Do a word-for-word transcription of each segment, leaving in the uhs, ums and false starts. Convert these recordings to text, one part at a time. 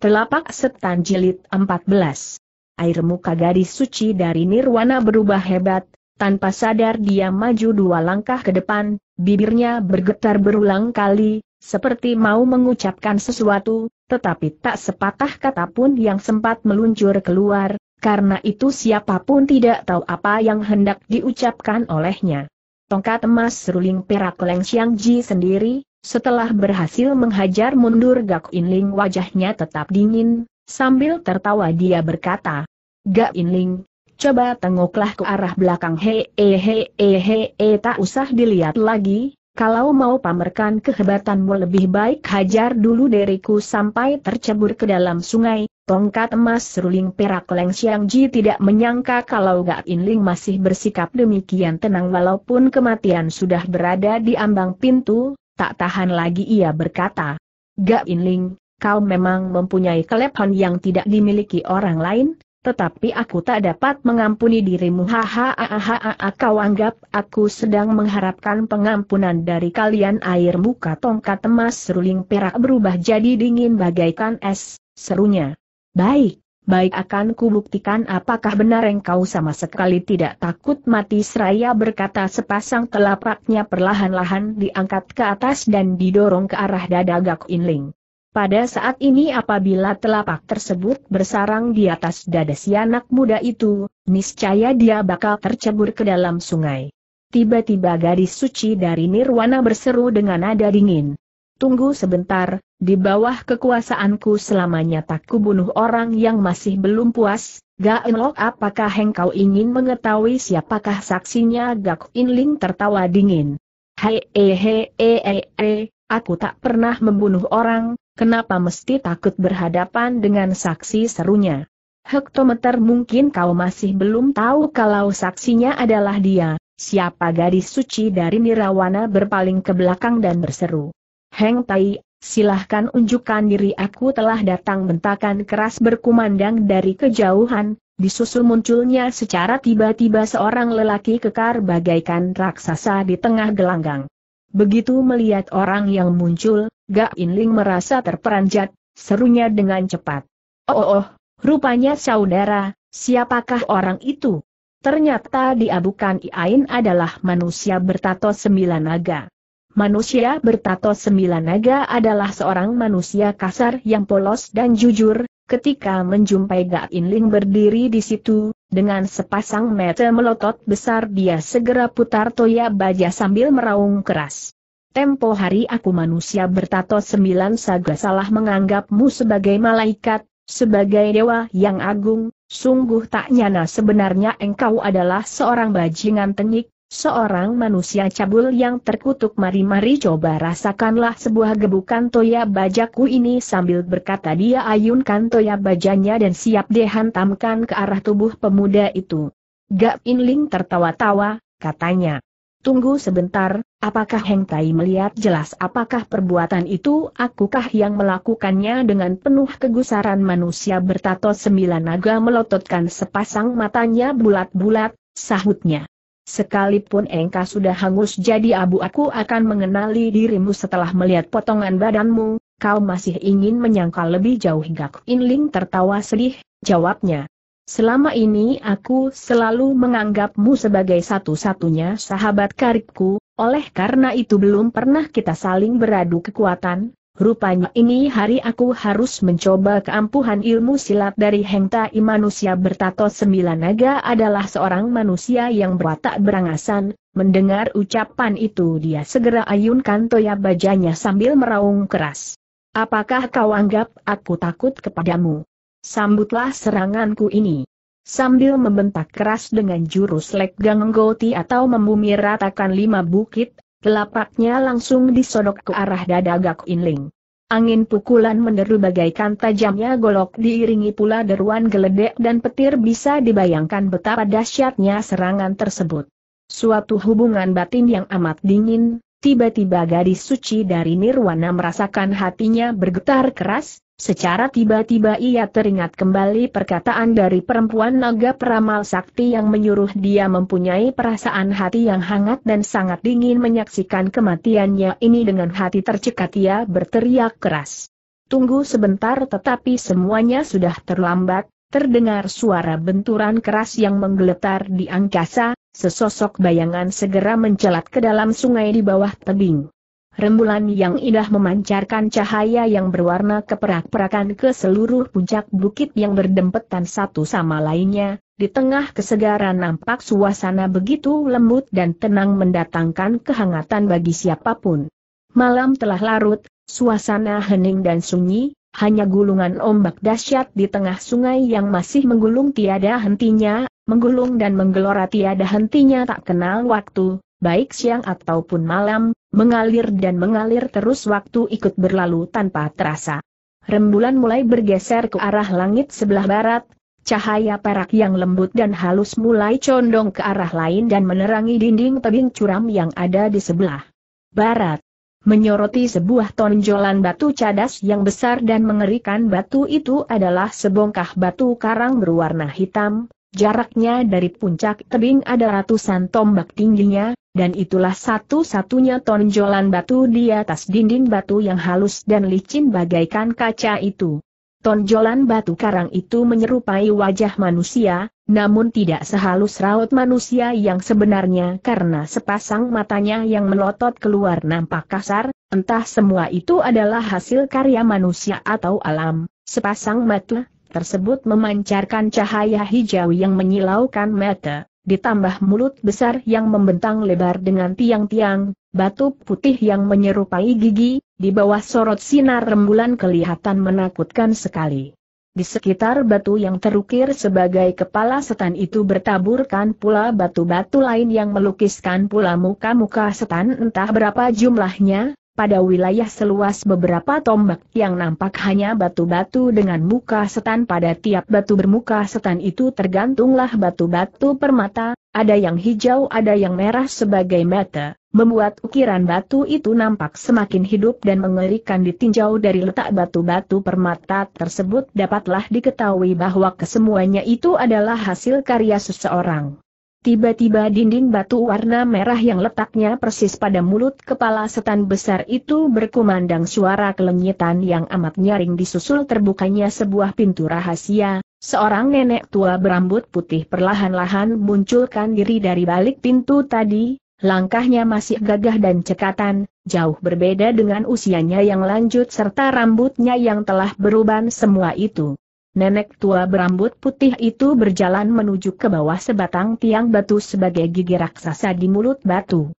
Telapak Setan Jilid empat belas. Air muka gadis suci dari Nirwana berubah hebat, tanpa sadar dia maju dua langkah ke depan, bibirnya bergetar berulang kali, seperti mau mengucapkan sesuatu, tetapi tak sepatah kata pun yang sempat meluncur keluar, karena itu siapapun tidak tahu apa yang hendak diucapkan olehnya. Tongkat emas seruling perak Leng Xiang Ji sendiri, setelah berhasil menghajar mundur Gak Inling, wajahnya tetap dingin, sambil tertawa dia berkata, "Gak Inling, coba tengoklah ke arah belakang." He he he he he tak usah dilihat lagi, kalau mau pamerkan kehebatanmu lebih baik hajar dulu diriku sampai tercebur ke dalam sungai. Tongkat emas seruling perak Leng Xiang Ji tidak menyangka kalau Gak Inling masih bersikap demikian tenang walaupun kematian sudah berada di ambang pintu, tak tahan lagi ia berkata, "Gak Inling, kau memang mempunyai kelebihan yang tidak dimiliki orang lain, tetapi aku tak dapat mengampuni dirimu." "Hahaha, kau anggap aku sedang mengharapkan pengampunan dari kalian?" Air muka tongkat emas seruling perak berubah jadi dingin bagaikan es, serunya, "Baik, baik, akan kubuktikan apakah benar engkau sama sekali tidak takut mati." Seraya berkata sepasang telapaknya perlahan-lahan diangkat ke atas dan didorong ke arah dada Gak Inling. Pada saat ini apabila telapak tersebut bersarang di atas dada si anak muda itu, niscaya dia bakal tercebur ke dalam sungai. Tiba-tiba gadis suci dari Nirwana berseru dengan nada dingin, "Tunggu sebentar, di bawah kekuasaanku selamanya tak kubunuh orang yang masih belum puas. Gak Inling, apakah engkau ingin mengetahui siapakah saksinya?" Gak Inling tertawa dingin, "Hei hei hei hei hei, aku tak pernah membunuh orang, kenapa mesti takut berhadapan dengan saksi?" serunya. "Hektometer, mungkin kau masih belum tahu kalau saksinya adalah dia." Siapa? Gadis suci dari Nirwana berpaling ke belakang dan berseru, "Heng Tai, silahkan unjukkan diri, aku telah datang." Bentakan keras berkumandang dari kejauhan, disusul munculnya secara tiba-tiba seorang lelaki kekar bagaikan raksasa di tengah gelanggang. Begitu melihat orang yang muncul, Gak Inling merasa terperanjat, serunya dengan cepat, "Oh oh oh, rupanya saudara, siapakah orang itu?" Ternyata dia bukan lain adalah manusia bertato sembilan naga. Manusia bertato sembilan naga adalah seorang manusia kasar yang polos dan jujur. Ketika menjumpai Gak Inling berdiri di situ, dengan sepasang mata melotot besar dia segera putar toya baja sambil meraung keras, "Tempo hari aku manusia bertato sembilan naga salah menganggapmu sebagai malaikat, sebagai dewa yang agung. Sungguh tak nyana sebenarnya engkau adalah seorang bajingan tengik, seorang manusia cabul yang terkutuk. Mari-mari coba rasakanlah sebuah gebukan toya bajaku ini." Sambil berkata dia ayunkan toya bajanya dan siap dihantamkan ke arah tubuh pemuda itu. Gak Inling tertawa-tawa, katanya, "Tunggu sebentar, apakah Heng Tai melihat jelas apakah perbuatan itu akukah yang melakukannya?" Dengan penuh kegusaran manusia bertato sembilan naga melototkan sepasang matanya bulat-bulat, sahutnya, "Sekalipun engkau sudah hangus jadi abu, aku akan mengenali dirimu setelah melihat potongan badanmu. Kau masih ingin menyangkal lebih jauh?" Gak Inling tertawa sedih, jawabnya, "Selama ini aku selalu menganggapmu sebagai satu-satunya sahabat karibku, oleh karena itu belum pernah kita saling beradu kekuatan. Rupanya ini hari aku harus mencoba keampuhan ilmu silat dari Heng Tai." Manusia bertato sembilan naga adalah seorang manusia yang berwatak berangasan. Mendengar ucapan itu dia segera ayunkan toya bajanya sambil meraung keras, "Apakah kau anggap aku takut kepadamu? Sambutlah seranganku ini!" Sambil membentak keras dengan jurus Lek Gang Goti atau membumi ratakan lima bukit, telapaknya langsung disodok ke arah dada Gak Inling. Angin pukulan menderu bagaikan tajamnya golok diiringi pula deruan geledek dan petir. Bisa dibayangkan betapa dahsyatnya serangan tersebut. Suatu hubungan batin yang amat dingin, tiba-tiba gadis suci dari Nirwana merasakan hatinya bergetar keras. Secara tiba-tiba ia teringat kembali perkataan dari perempuan naga peramal sakti yang menyuruh dia mempunyai perasaan hati yang hangat dan sangat dingin. Menyaksikan kematiannya ini dengan hati tercekat ia berteriak keras, tunggu sebentar, tetapi semuanya sudah terlambat. Terdengar suara benturan keras yang menggeletar di angkasa, sesosok bayangan segera mencelat ke dalam sungai di bawah tebing. Rembulan yang indah memancarkan cahaya yang berwarna keperak-perakan ke seluruh puncak bukit yang berdempetan satu sama lainnya. Di tengah kesegaran nampak suasana begitu lembut dan tenang mendatangkan kehangatan bagi siapapun. Malam telah larut, suasana hening dan sunyi. Hanya gulungan ombak dahsyat di tengah sungai yang masih menggulung tiada hentinya, menggulung dan menggelora tiada hentinya tak kenal waktu, baik siang ataupun malam, mengalir dan mengalir terus, waktu ikut berlalu tanpa terasa. Rembulan mulai bergeser ke arah langit sebelah barat, cahaya perak yang lembut dan halus mulai condong ke arah lain dan menerangi dinding tebing curam yang ada di sebelah barat. Menyoroti sebuah tonjolan batu cadas yang besar dan mengerikan, batu itu adalah sebongkah batu karang berwarna hitam, jaraknya dari puncak tebing ada ratusan tombak tingginya, dan itulah satu-satunya tonjolan batu di atas dinding batu yang halus dan licin bagaikan kaca itu. Tonjolan batu karang itu menyerupai wajah manusia, namun tidak sehalus raut manusia yang sebenarnya karena sepasang matanya yang melotot keluar nampak kasar. Entah semua itu adalah hasil karya manusia atau alam. Sepasang mata tersebut memancarkan cahaya hijau yang menyilaukan mata, ditambah mulut besar yang membentang lebar dengan tiang-tiang, batu putih yang menyerupai gigi. Di bawah sorot sinar rembulan kelihatan menakutkan sekali. Di sekitar batu yang terukir sebagai kepala setan itu bertaburkan pula batu-batu lain yang melukiskan pula muka-muka setan entah berapa jumlahnya, pada wilayah seluas beberapa tombak yang nampak hanya batu-batu dengan muka setan. Pada tiap batu bermuka setan itu tergantunglah batu-batu permata, ada yang hijau ada yang merah sebagai mata, membuat ukiran batu itu nampak semakin hidup dan mengerikan. Ditinjau dari letak batu-batu permata tersebut dapatlah diketahui bahwa kesemuanya itu adalah hasil karya seseorang. Tiba-tiba dinding batu warna merah yang letaknya persis pada mulut kepala setan besar itu berkumandang suara kelenyitan yang amat nyaring, disusul terbukanya sebuah pintu rahasia. Seorang nenek tua berambut putih perlahan-lahan munculkan diri dari balik pintu tadi. Langkahnya masih gagah dan cekatan, jauh berbeda dengan usianya yang lanjut serta rambutnya yang telah beruban semua itu. Nenek tua berambut putih itu berjalan menuju ke bawah sebatang tiang batu sebagai gigi raksasa di mulut batu.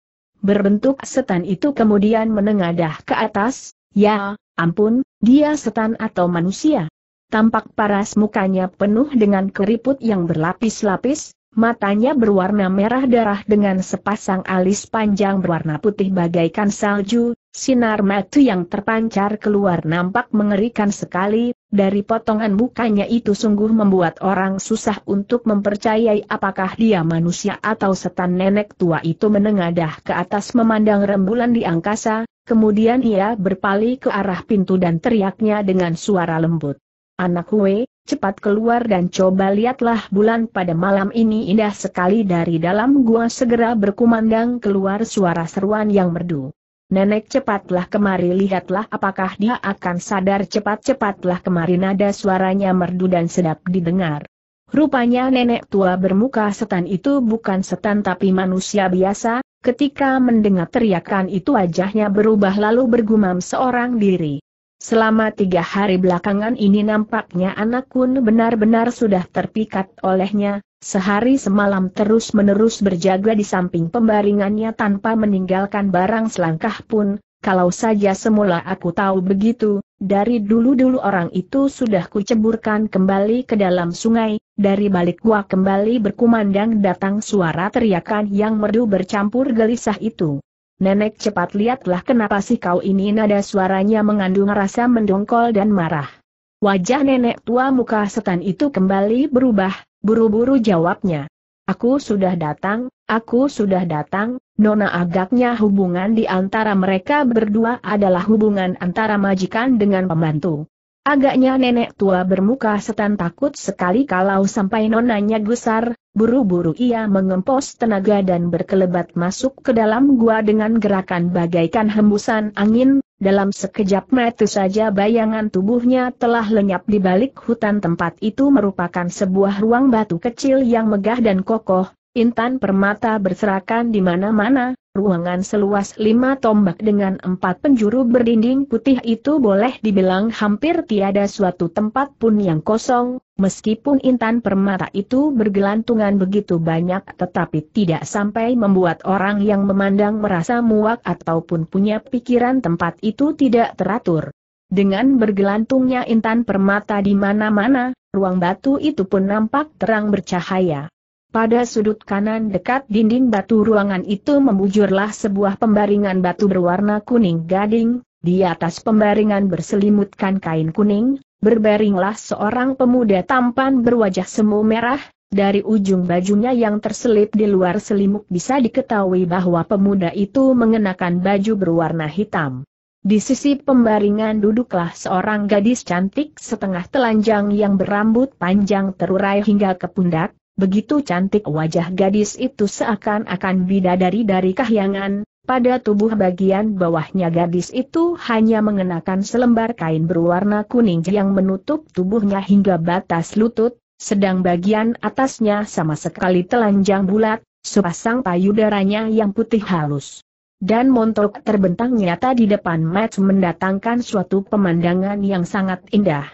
Berbentuk setan itu kemudian menengadah ke atas. Ya, ampun, dia setan atau manusia? Tampak paras mukanya penuh dengan keriput yang berlapis-lapis. Matanya berwarna merah darah dengan sepasang alis panjang berwarna putih bagaikan salju. Sinar mata yang terpancar keluar nampak mengerikan sekali. Dari potongan mukanya itu sungguh membuat orang susah untuk mempercayai apakah dia manusia atau setan. Nenek tua itu menengadah ke atas memandang rembulan di angkasa, kemudian ia berpaling ke arah pintu dan teriaknya dengan suara lembut. Anak Hue, cepat keluar dan coba lihatlah bulan pada malam ini indah sekali. Dari dalam gua segera berkumandang keluar suara seruan yang merdu. Nenek, cepatlah kemari, lihatlah apakah dia akan sadar. Cepat-cepatlah kemari, nada suaranya merdu dan sedap didengar. Rupanya nenek tua bermuka setan itu bukan setan tapi manusia biasa. Ketika mendengar teriakan itu wajahnya berubah lalu bergumam seorang diri. Selama tiga hari belakangan ini nampaknya anak Kun benar-benar sudah terpikat olehnya. Sehari semalam terus-menerus berjaga di samping pembaringannya tanpa meninggalkan barang selangkah pun. Kalau saja semula aku tahu begitu, dari dulu-dulu orang itu sudah kuceburkan kembali ke dalam sungai. Dari balik gua kembali berkumandang datang suara teriakan yang merdu bercampur gelisah itu. Nenek, cepat lihatlah kenapa sih kau ini? Nada suaranya mengandung rasa mendongkol dan marah. Wajah nenek tua muka setan itu kembali berubah, buru-buru jawabnya. Aku sudah datang, aku sudah datang, Nona. Agaknya hubungan di antara mereka berdua adalah hubungan antara majikan dengan pembantu. Agaknya nenek tua bermuka setan takut sekali kalau sampai nonanya gusar, Buru-buru ia mengempos tenaga dan berkelebat masuk ke dalam gua dengan gerakan bagaikan hembusan angin. Dalam sekejap mata saja bayangan tubuhnya telah lenyap di balik hutan. Tempat itu merupakan sebuah ruang batu kecil yang megah dan kokoh. Intan permata berserakan di mana-mana. Ruangan seluas lima tombak dengan empat penjuru berdinding putih itu boleh dibilang hampir tiada suatu tempat pun yang kosong. Meskipun Intan permata itu bergelantungan begitu banyak, tetapi tidak sampai membuat orang yang memandang merasa muak ataupun punya pikiran tempat itu tidak teratur. Dengan bergelantungnya Intan permata di mana-mana, ruang batu itu pun nampak terang bercahaya. Pada sudut kanan dekat dinding batu ruangan itu membujurlah sebuah pembaringan batu berwarna kuning gading. Di atas pembaringan berselimutkan kain kuning, berbaringlah seorang pemuda tampan berwajah semu merah. Dari ujung bajunya yang terselip di luar selimut bisa diketahui bahwa pemuda itu mengenakan baju berwarna hitam. Di sisi pembaringan duduklah seorang gadis cantik setengah telanjang yang berambut panjang terurai hingga ke pundak. Begitu cantik wajah gadis itu seakan-akan bidadari dari kahyangan. Pada tubuh bagian bawahnya gadis itu hanya mengenakan selembar kain berwarna kuning yang menutup tubuhnya hingga batas lutut, sedang bagian atasnya sama sekali telanjang bulat, sepasang payudaranya yang putih halus. Dan montok terbentang nyata di depan mata mendatangkan suatu pemandangan yang sangat indah.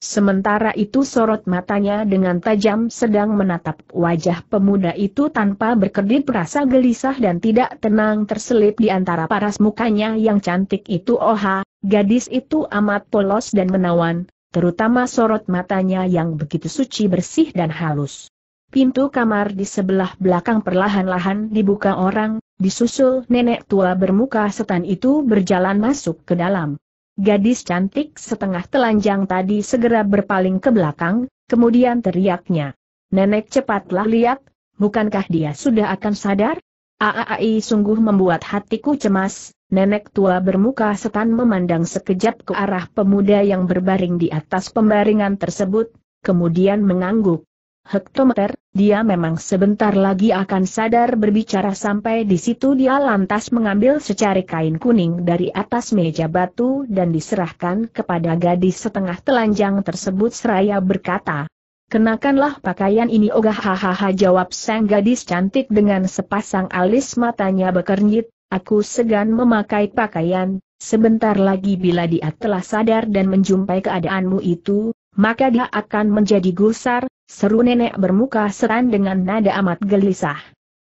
Sementara itu sorot matanya dengan tajam sedang menatap wajah pemuda itu tanpa berkedip. Rasa gelisah dan tidak tenang terselip di antara paras mukanya yang cantik itu. Oha, gadis itu amat polos dan menawan, terutama sorot matanya yang begitu suci bersih dan halus. Pintu kamar di sebelah belakang perlahan-lahan dibuka orang, disusul nenek tua bermuka setan itu berjalan masuk ke dalam. Gadis cantik setengah telanjang tadi segera berpaling ke belakang, kemudian teriaknya. "Nenek, cepatlah lihat, bukankah dia sudah akan sadar?" "Aai, sungguh membuat hatiku cemas." Nenek tua bermuka setan memandang sekejap ke arah pemuda yang berbaring di atas pembaringan tersebut, kemudian mengangguk. "Hektometer, dia memang sebentar lagi akan sadar." Berbicara sampai di situ dia lantas mengambil secari kain kuning dari atas meja batu dan diserahkan kepada gadis setengah telanjang tersebut seraya berkata, "Kenakanlah pakaian ini." "Ogah, hahaha," jawab sang gadis cantik dengan sepasang alis matanya bekernyit, "aku segan memakai pakaian. Sebentar lagi bila dia telah sadar dan menjumpai keadaanmu itu, maka dia akan menjadi gusar," seru nenek bermuka setan dengan nada amat gelisah.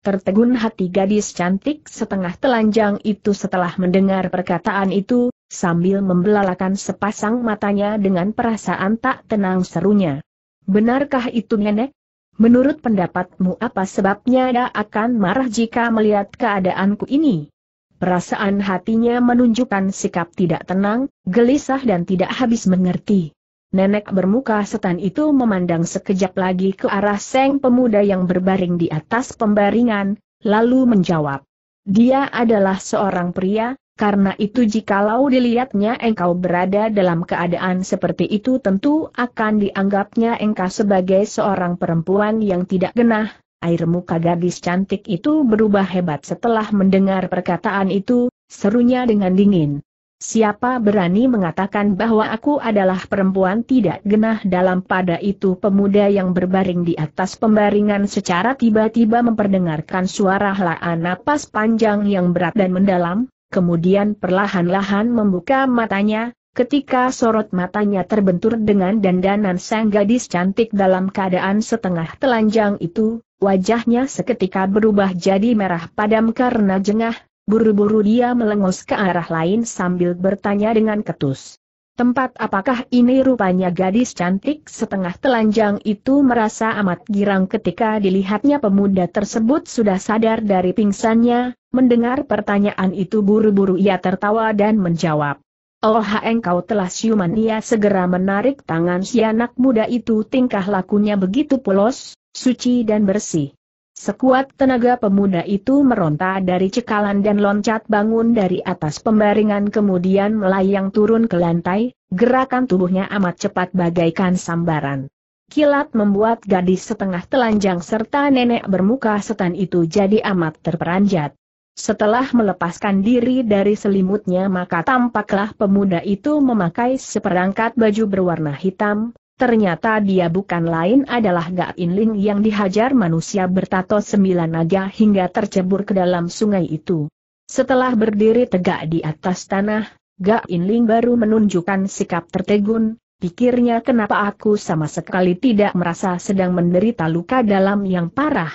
Tertegun hati gadis cantik setengah telanjang itu setelah mendengar perkataan itu, sambil membelalakan sepasang matanya dengan perasaan tak tenang serunya, "Benarkah itu, nenek? Menurut pendapatmu apa sebabnya dia akan marah jika melihat keadaanku ini?" Perasaan hatinya menunjukkan sikap tidak tenang, gelisah dan tidak habis mengerti. Nenek bermuka setan itu memandang sekejap lagi ke arah sang pemuda yang berbaring di atas pembaringan, lalu menjawab, "Dia adalah seorang pria, karena itu jikalau dilihatnya engkau berada dalam keadaan seperti itu tentu akan dianggapnya engkau sebagai seorang perempuan yang tidak genah." Air muka gadis cantik itu berubah hebat setelah mendengar perkataan itu, serunya dengan dingin, "Siapa berani mengatakan bahwa aku adalah perempuan tidak genah?" Dalam pada itu pemuda yang berbaring di atas pembaringan secara tiba-tiba memperdengarkan suara helaan napas panjang yang berat dan mendalam, kemudian perlahan-lahan membuka matanya. Ketika sorot matanya terbentur dengan dandanan sang gadis cantik dalam keadaan setengah telanjang itu, wajahnya seketika berubah jadi merah padam karena jengah. Buru-buru dia melengos ke arah lain sambil bertanya dengan ketus, "Tempat apakah ini?" Rupanya gadis cantik setengah telanjang itu merasa amat girang ketika dilihatnya pemuda tersebut sudah sadar dari pingsannya. Mendengar pertanyaan itu buru-buru ia tertawa dan menjawab, "Oh, engkau telah siuman." Ia segera menarik tangan si anak muda itu. Tingkah lakunya begitu polos, suci dan bersih. Sekuat tenaga pemuda itu meronta dari cekalan dan loncat bangun dari atas pembaringan kemudian melayang turun ke lantai. Gerakan tubuhnya amat cepat bagaikan sambaran. Kilat membuat gadis setengah telanjang serta nenek bermuka setan itu jadi amat terperanjat. Setelah melepaskan diri dari selimutnya maka tampaklah pemuda itu memakai seperangkat baju berwarna hitam. Ternyata dia bukan lain adalah Gak In Ling yang dihajar manusia bertato sembilan naga hingga tercebur ke dalam sungai itu. Setelah berdiri tegak di atas tanah, Gak In Ling baru menunjukkan sikap tertegun, pikirnya kenapa aku sama sekali tidak merasa sedang menderita luka dalam yang parah.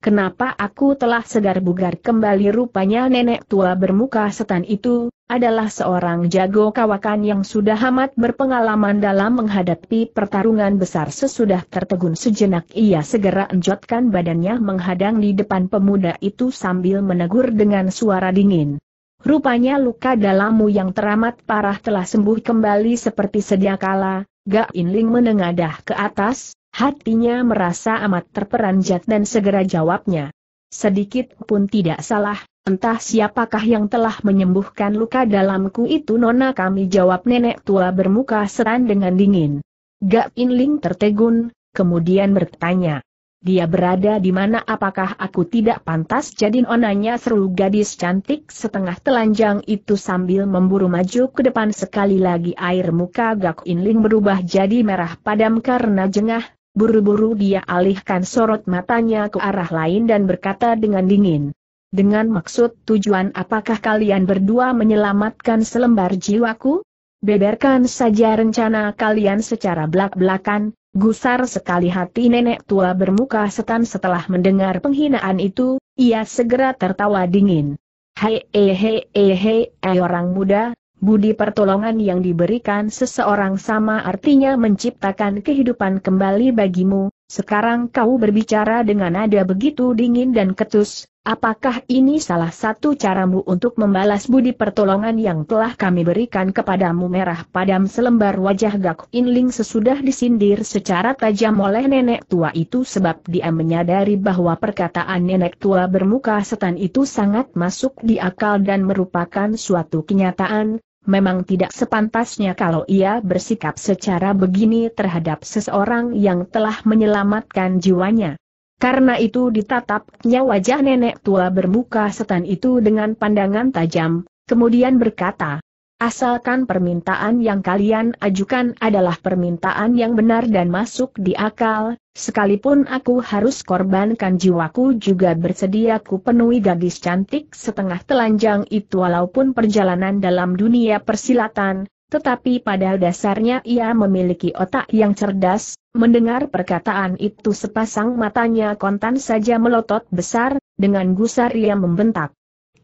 Kenapa aku telah segar bugar kembali? Rupanya nenek tua bermuka setan itu adalah seorang jago kawakan yang sudah amat berpengalaman dalam menghadapi pertarungan besar. Sesudah tertegun sejenak ia segera enjotkan badannya menghadang di depan pemuda itu sambil menegur dengan suara dingin. Rupanya luka dalammu yang teramat parah telah sembuh kembali seperti sedia kala. Gak In Ling menengadah ke atas, hatinya merasa amat terperanjat dan segera jawabnya. Sedikit pun tidak salah. Entah siapakah yang telah menyembuhkan luka dalamku itu, Nona kami, jawab nenek tua bermuka setan dengan dingin. Gak In Ling tertegun, kemudian bertanya. Dia berada di mana? Apakah aku tidak pantas jadi nonanya, seru gadis cantik setengah telanjang itu sambil memburu maju ke depan. Sekali lagi air muka Gak In Ling berubah jadi merah padam karena jengah, buru-buru dia alihkan sorot matanya ke arah lain dan berkata dengan dingin. Dengan maksud tujuan apakah kalian berdua menyelamatkan selembar jiwaku? Beberkan saja rencana kalian secara belak-belakan. Gusar sekali hati nenek tua bermuka setan setelah mendengar penghinaan itu, ia segera tertawa dingin. Hei hei hei hei orang muda, budi pertolongan yang diberikan seseorang sama artinya menciptakan kehidupan kembali bagimu. Sekarang kau berbicara dengan nada begitu dingin dan ketus. Apakah ini salah satu caramu untuk membalas budi pertolongan yang telah kami berikan kepadamu? Merah padam selembar wajah Gak In Ling sesudah disindir secara tajam oleh nenek tua itu sebab dia menyadari bahwa perkataan nenek tua bermuka setan itu sangat masuk di akal dan merupakan suatu kenyataan. Memang tidak sepantasnya kalau ia bersikap secara begini terhadap seseorang yang telah menyelamatkan jiwanya. Karena itu ditatapnya wajah nenek tua bermuka setan itu dengan pandangan tajam, kemudian berkata, asalkan permintaan yang kalian ajukan adalah permintaan yang benar dan masuk di akal, sekalipun aku harus korbankan jiwaku juga bersedia ku penuhi. Gadis cantik setengah telanjang itu walaupun perjalanan dalam dunia persilatan, tetapi pada dasarnya ia memiliki otak yang cerdas. Mendengar perkataan itu sepasang matanya kontan saja melotot besar, dengan gusar ia membentak.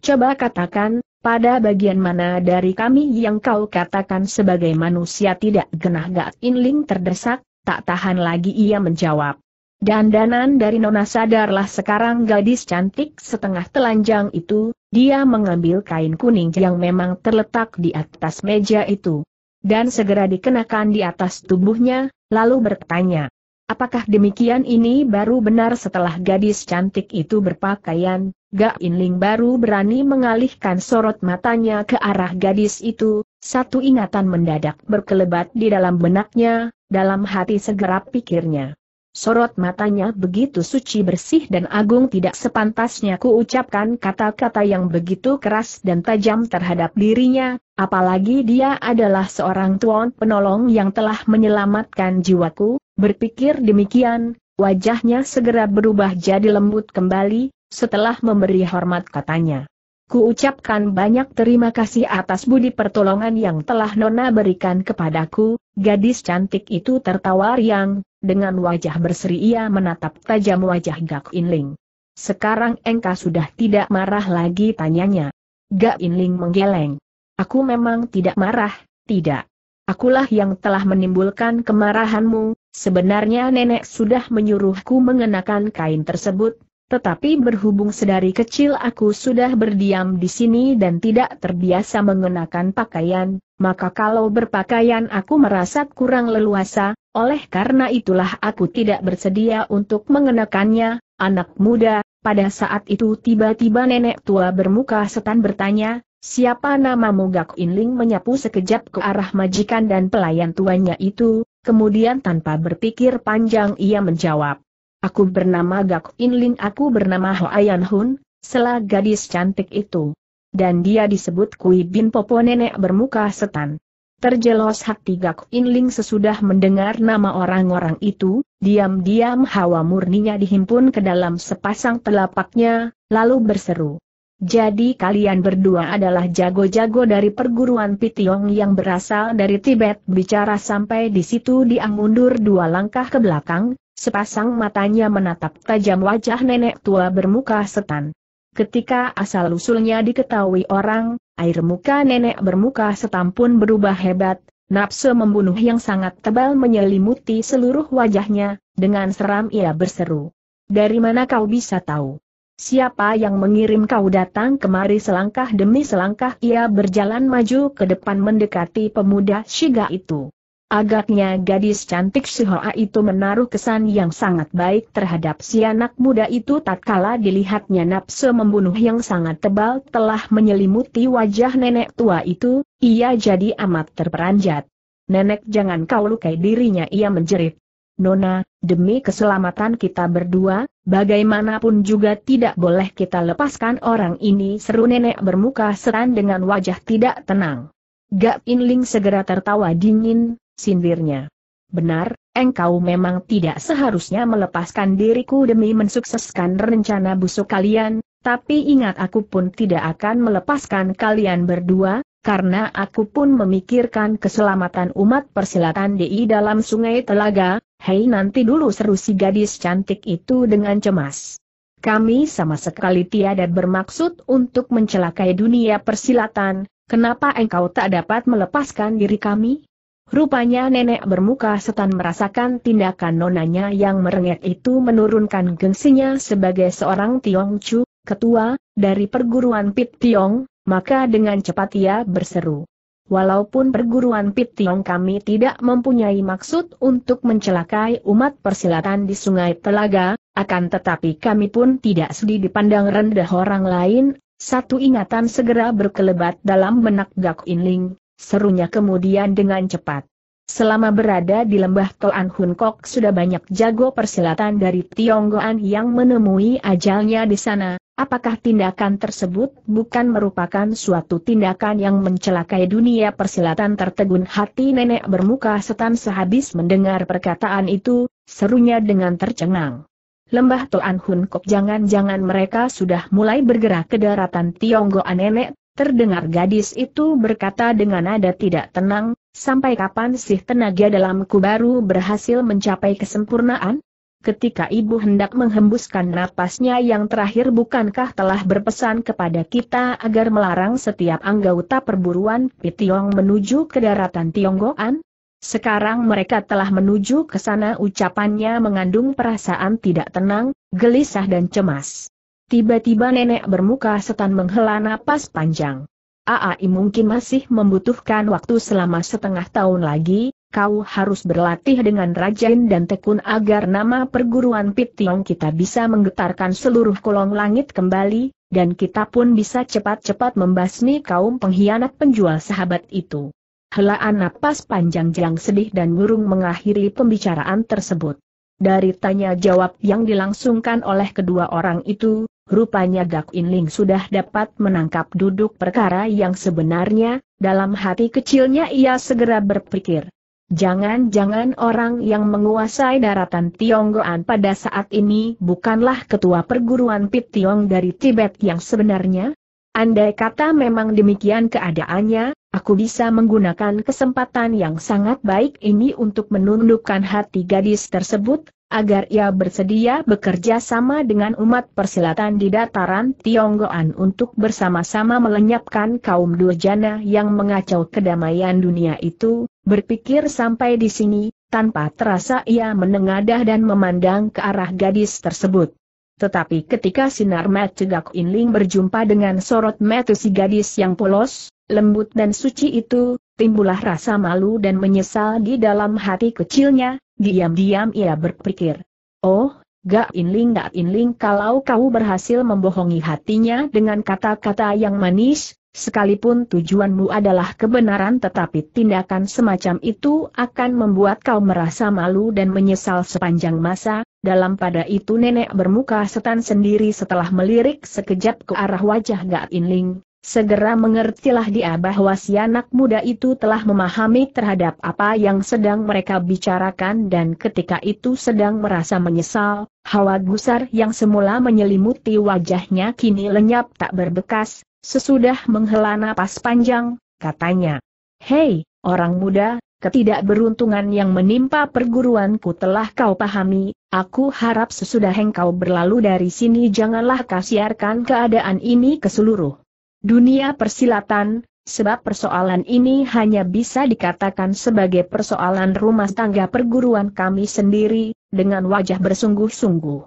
Coba katakan, pada bagian mana dari kami yang kau katakan sebagai manusia tidak genah? Gak In Ling terdesak, tak tahan lagi ia menjawab. Dandanan dari Nona, sadarlah sekarang. Gadis cantik setengah telanjang itu, dia mengambil kain kuning yang memang terletak di atas meja itu. Dan segera dikenakan di atas tubuhnya, lalu bertanya, apakah demikian? Ini baru benar. Setelah gadis cantik itu berpakaian, Gak In Ling baru berani mengalihkan sorot matanya ke arah gadis itu. Satu ingatan mendadak berkelebat di dalam benaknya, dalam hati segera pikirnya. Sorot matanya begitu suci bersih dan agung, tidak sepantasnya ku ucapkan kata-kata yang begitu keras dan tajam terhadap dirinya, apalagi dia adalah seorang tuan penolong yang telah menyelamatkan jiwaku. Berpikir demikian, wajahnya segera berubah jadi lembut kembali, setelah memberi hormat katanya. Ku ucapkan banyak terima kasih atas budi pertolongan yang telah Nona berikan kepadaku. Gadis cantik itu tertawa riang. Dengan wajah berseri ia menatap tajam wajah Gak In Ling. Sekarang engkau sudah tidak marah lagi, tanyanya. Gak In Ling menggeleng. Aku memang tidak marah, tidak. Akulah yang telah menimbulkan kemarahanmu. Sebenarnya nenek sudah menyuruhku mengenakan kain tersebut, tetapi berhubung sedari kecil aku sudah berdiam di sini dan tidak terbiasa mengenakan pakaian, maka kalau berpakaian aku merasa kurang leluasa. Oleh karena itulah aku tidak bersedia untuk mengenakannya. Anak muda, pada saat itu tiba-tiba nenek tua bermuka setan bertanya, siapa namamu? Gak In Ling menyapu sekejap ke arah majikan dan pelayan tuanya itu, Kemudian tanpa berpikir panjang ia menjawab, "Aku bernama Gak Inlin, aku bernama Hoa Yan Hun, sela gadis cantik itu. Dan dia disebut Kui Bin Popo, nenek bermuka setan." Terjelos hati Gak Inling sesudah mendengar nama orang-orang itu, diam-diam hawa murninya dihimpun ke dalam sepasang telapaknya, lalu berseru, "Jadi kalian berdua adalah jago-jago dari perguruan Pitiong yang berasal dari Tibet." Bicara sampai di situ dia mundur dua langkah ke belakang, sepasang matanya menatap tajam wajah nenek tua bermuka setan. Ketika asal-usulnya diketahui orang, air muka nenek bermuka setan pun berubah hebat, nafsu membunuh yang sangat tebal menyelimuti seluruh wajahnya, dengan seram ia berseru, "Dari mana kau bisa tahu? Siapa yang mengirim kau datang kemari?" Selangkah demi selangkah ia berjalan maju ke depan mendekati pemuda Shiga itu. Agaknya gadis cantik Shihoa itu menaruh kesan yang sangat baik terhadap si anak muda itu. Tatkala dilihatnya nafsu membunuh yang sangat tebal telah menyelimuti wajah nenek tua itu, ia jadi amat terperanjat. "Nenek, jangan kau lukai dirinya," ia menjerit. "Nona, demi keselamatan kita berdua, bagaimanapun juga tidak boleh kita lepaskan orang ini," seru nenek bermuka setan dengan wajah tidak tenang. Gak Inling segera tertawa dingin, sindirnya, "Benar, engkau memang tidak seharusnya melepaskan diriku demi mensukseskan rencana busuk kalian, tapi ingat, aku pun tidak akan melepaskan kalian berdua, karena aku pun memikirkan keselamatan umat persilatan di dalam sungai telaga." "Hei, nanti dulu," seru si gadis cantik itu dengan cemas. "Kami sama sekali tiada bermaksud untuk mencelakai dunia persilatan, kenapa engkau tak dapat melepaskan diri kami?" Rupanya nenek bermuka setan merasakan tindakan nonanya yang merengek itu menurunkan gengsinya sebagai seorang Tiongcu, ketua dari perguruan Pit Tiong. Maka dengan cepat ia berseru, "Walaupun perguruan Pit Tiong kami tidak mempunyai maksud untuk mencelakai umat persilatan di sungai telaga, akan tetapi kami pun tidak sedih dipandang rendah orang lain." Satu ingatan segera berkelebat dalam benak Gak Inling, serunya kemudian dengan cepat, "Selama berada di lembah Toan Hun Kok sudah banyak jago persilatan dari Tionggoan yang menemui ajalnya di sana. Apakah tindakan tersebut bukan merupakan suatu tindakan yang mencelakai dunia persilatan?" Tertegun hati nenek bermuka setan sehabis mendengar perkataan itu, serunya dengan tercengang, "Lembah Toan Hun Kok, jangan-jangan mereka sudah mulai bergerak ke daratan Tionggoan." "Nenek," terdengar gadis itu berkata dengan nada tidak tenang, "sampai kapan sih tenaga dalamku baru berhasil mencapai kesempurnaan? Ketika ibu hendak menghembuskan napasnya yang terakhir, bukankah telah berpesan kepada kita agar melarang setiap anggota perburuan Pitiong menuju ke daratan Tionggoan? Sekarang mereka telah menuju ke sana." Ucapannya mengandung perasaan tidak tenang, gelisah dan cemas. Tiba-tiba nenek bermuka setan menghela napas panjang. "Aai, mungkin masih membutuhkan waktu selama setengah tahun lagi. Kau harus berlatih dengan rajin dan tekun agar nama perguruan Pit Tiong kita bisa menggetarkan seluruh kolong langit kembali, dan kita pun bisa cepat-cepat membasmi kaum pengkhianat penjual sahabat itu." Helaan napas panjang yang sedih dan murung mengakhiri pembicaraan tersebut. Dari tanya jawab yang dilangsungkan oleh kedua orang itu, rupanya Gak Inling sudah dapat menangkap duduk perkara yang sebenarnya. Dalam hati kecilnya ia segera berpikir, "Jangan-jangan orang yang menguasai daratan Tionggoan pada saat ini bukanlah ketua perguruan Pit Tiong dari Tibet yang sebenarnya? Andai kata memang demikian keadaannya, aku bisa menggunakan kesempatan yang sangat baik ini untuk menundukkan hati gadis tersebut, agar ia bersedia bekerja sama dengan umat persilatan di dataran Tionggoan untuk bersama-sama melenyapkan kaum durjana yang mengacau kedamaian dunia itu." Berpikir sampai di sini, tanpa terasa ia menengadah dan memandang ke arah gadis tersebut. Tetapi ketika sinar mata Gak Inling berjumpa dengan sorot mata si gadis yang polos, lembut dan suci itu, timbullah rasa malu dan menyesal di dalam hati kecilnya. Diam-diam ia berpikir, "Oh, Gak Inling, Gak Inling, kalau kau berhasil membohongi hatinya dengan kata-kata yang manis, Sekalipun tujuanmu adalah kebenaran, tetapi tindakan semacam itu akan membuat kau merasa malu dan menyesal sepanjang masa. Dalam pada itu nenek bermuka setan sendiri setelah melirik sekejap ke arah wajah Gak Inling, segera mengertilah dia bahwa si anak muda itu telah memahami terhadap apa yang sedang mereka bicarakan, dan ketika itu sedang merasa menyesal. Hawa gusar yang semula menyelimuti wajahnya kini lenyap tak berbekas. Sesudah menghela napas panjang, katanya, "Hei, orang muda, ketidakberuntungan yang menimpa perguruanku telah kau pahami. Aku harap sesudah engkau berlalu dari sini janganlah kasiarkan keadaan ini ke seluruh dunia persilatan, sebab persoalan ini hanya bisa dikatakan sebagai persoalan rumah tangga perguruan kami sendiri." Dengan wajah bersungguh-sungguh,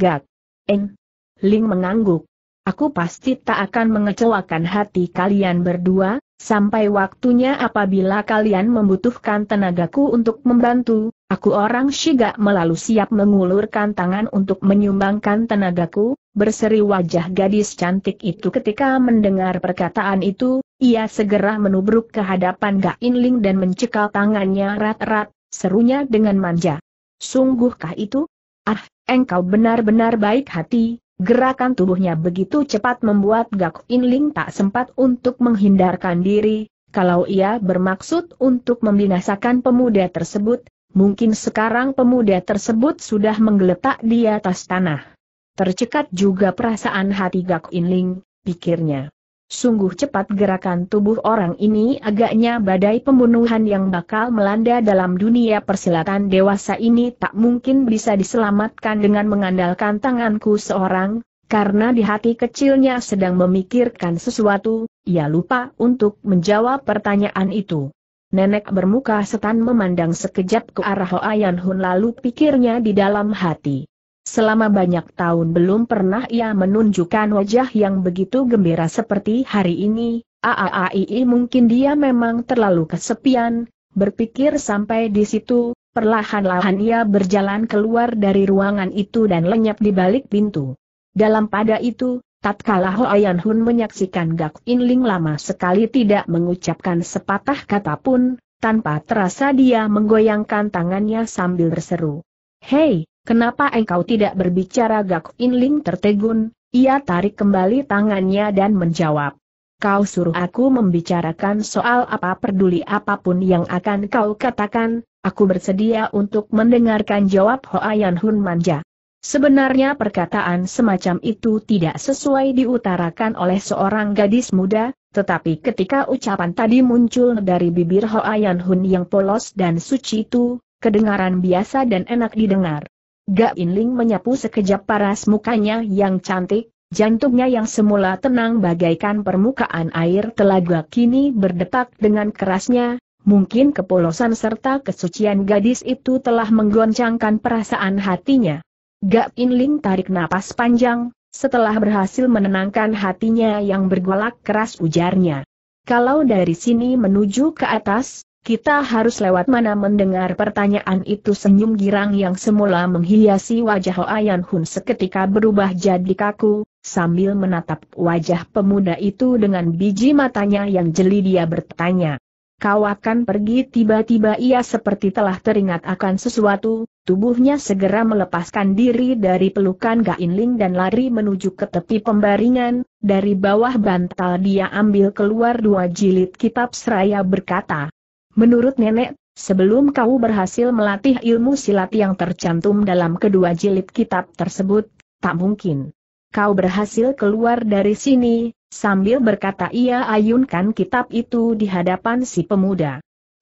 Gak Inling mengangguk. "Aku pasti tak akan mengecewakan hati kalian berdua, sampai waktunya apabila kalian membutuhkan tenagaku untuk membantu, aku orang Shiga melalui siap mengulurkan tangan untuk menyumbangkan tenagaku." Berseri wajah gadis cantik itu ketika mendengar perkataan itu, ia segera menubruk ke hadapan Gak Inling dan mencekal tangannya erat-erat, serunya dengan manja, "Sungguhkah itu? Ah, engkau benar-benar baik hati." Gerakan tubuhnya begitu cepat membuat Gak Inling tak sempat untuk menghindarkan diri. Kalau ia bermaksud untuk membinasakan pemuda tersebut, mungkin sekarang pemuda tersebut sudah menggeletak di atas tanah. Tercekat juga perasaan hati Gak Inling, pikirnya. Sungguh cepat gerakan tubuh orang ini, agaknya badai pembunuhan yang bakal melanda dalam dunia persilatan dewasa ini tak mungkin bisa diselamatkan dengan mengandalkan tanganku seorang. Karena di hati kecilnya sedang memikirkan sesuatu, ia lupa untuk menjawab pertanyaan itu. Nenek bermuka setan memandang sekejap ke arah Hoa Yan Hun lalu pikirnya di dalam hati. Selama banyak tahun belum pernah ia menunjukkan wajah yang begitu gembira seperti hari ini. Aaai, mungkin dia memang terlalu kesepian. Berpikir sampai di situ, perlahan-lahan ia berjalan keluar dari ruangan itu dan lenyap di balik pintu. Dalam pada itu, tatkala Hoa Yan Hun menyaksikan Gak Inling lama sekali tidak mengucapkan sepatah kata pun, tanpa terasa dia menggoyangkan tangannya sambil berseru, "Hei! Kenapa engkau tidak berbicara?" Gak Inling tertegun, ia tarik kembali tangannya dan menjawab, "Kau suruh aku membicarakan soal apa? Peduli apapun yang akan kau katakan, aku bersedia untuk mendengarkan," jawab Hoa Yan Hun manja. Sebenarnya perkataan semacam itu tidak sesuai diutarakan oleh seorang gadis muda, tetapi ketika ucapan tadi muncul dari bibir Hoa Yan Hun yang polos dan suci itu, kedengaran biasa dan enak didengar. Gak Inling menyapu sekejap paras mukanya yang cantik, jantungnya yang semula tenang bagaikan permukaan air telaga kini berdetak dengan kerasnya. Mungkin kepolosan serta kesucian gadis itu telah menggoncangkan perasaan hatinya. Gak Inling tarik napas panjang, setelah berhasil menenangkan hatinya yang bergolak keras ujarnya, "Kalau dari sini menuju ke atas, kita harus lewat mana?" Mendengar pertanyaan itu senyum girang yang semula menghiasi wajah Hoa Yan Hun seketika berubah jadi kaku. Sambil menatap wajah pemuda itu dengan biji matanya yang jeli dia bertanya, "Kau akan pergi?" Tiba-tiba ia seperti telah teringat akan sesuatu, tubuhnya segera melepaskan diri dari pelukan Gak Inling dan lari menuju ke tepi pembaringan. Dari bawah bantal dia ambil keluar dua jilid kitab seraya berkata, "Menurut nenek, sebelum kau berhasil melatih ilmu silat yang tercantum dalam kedua jilid kitab tersebut, tak mungkin kau berhasil keluar dari sini." Sambil berkata ia ayunkan kitab itu di hadapan si pemuda.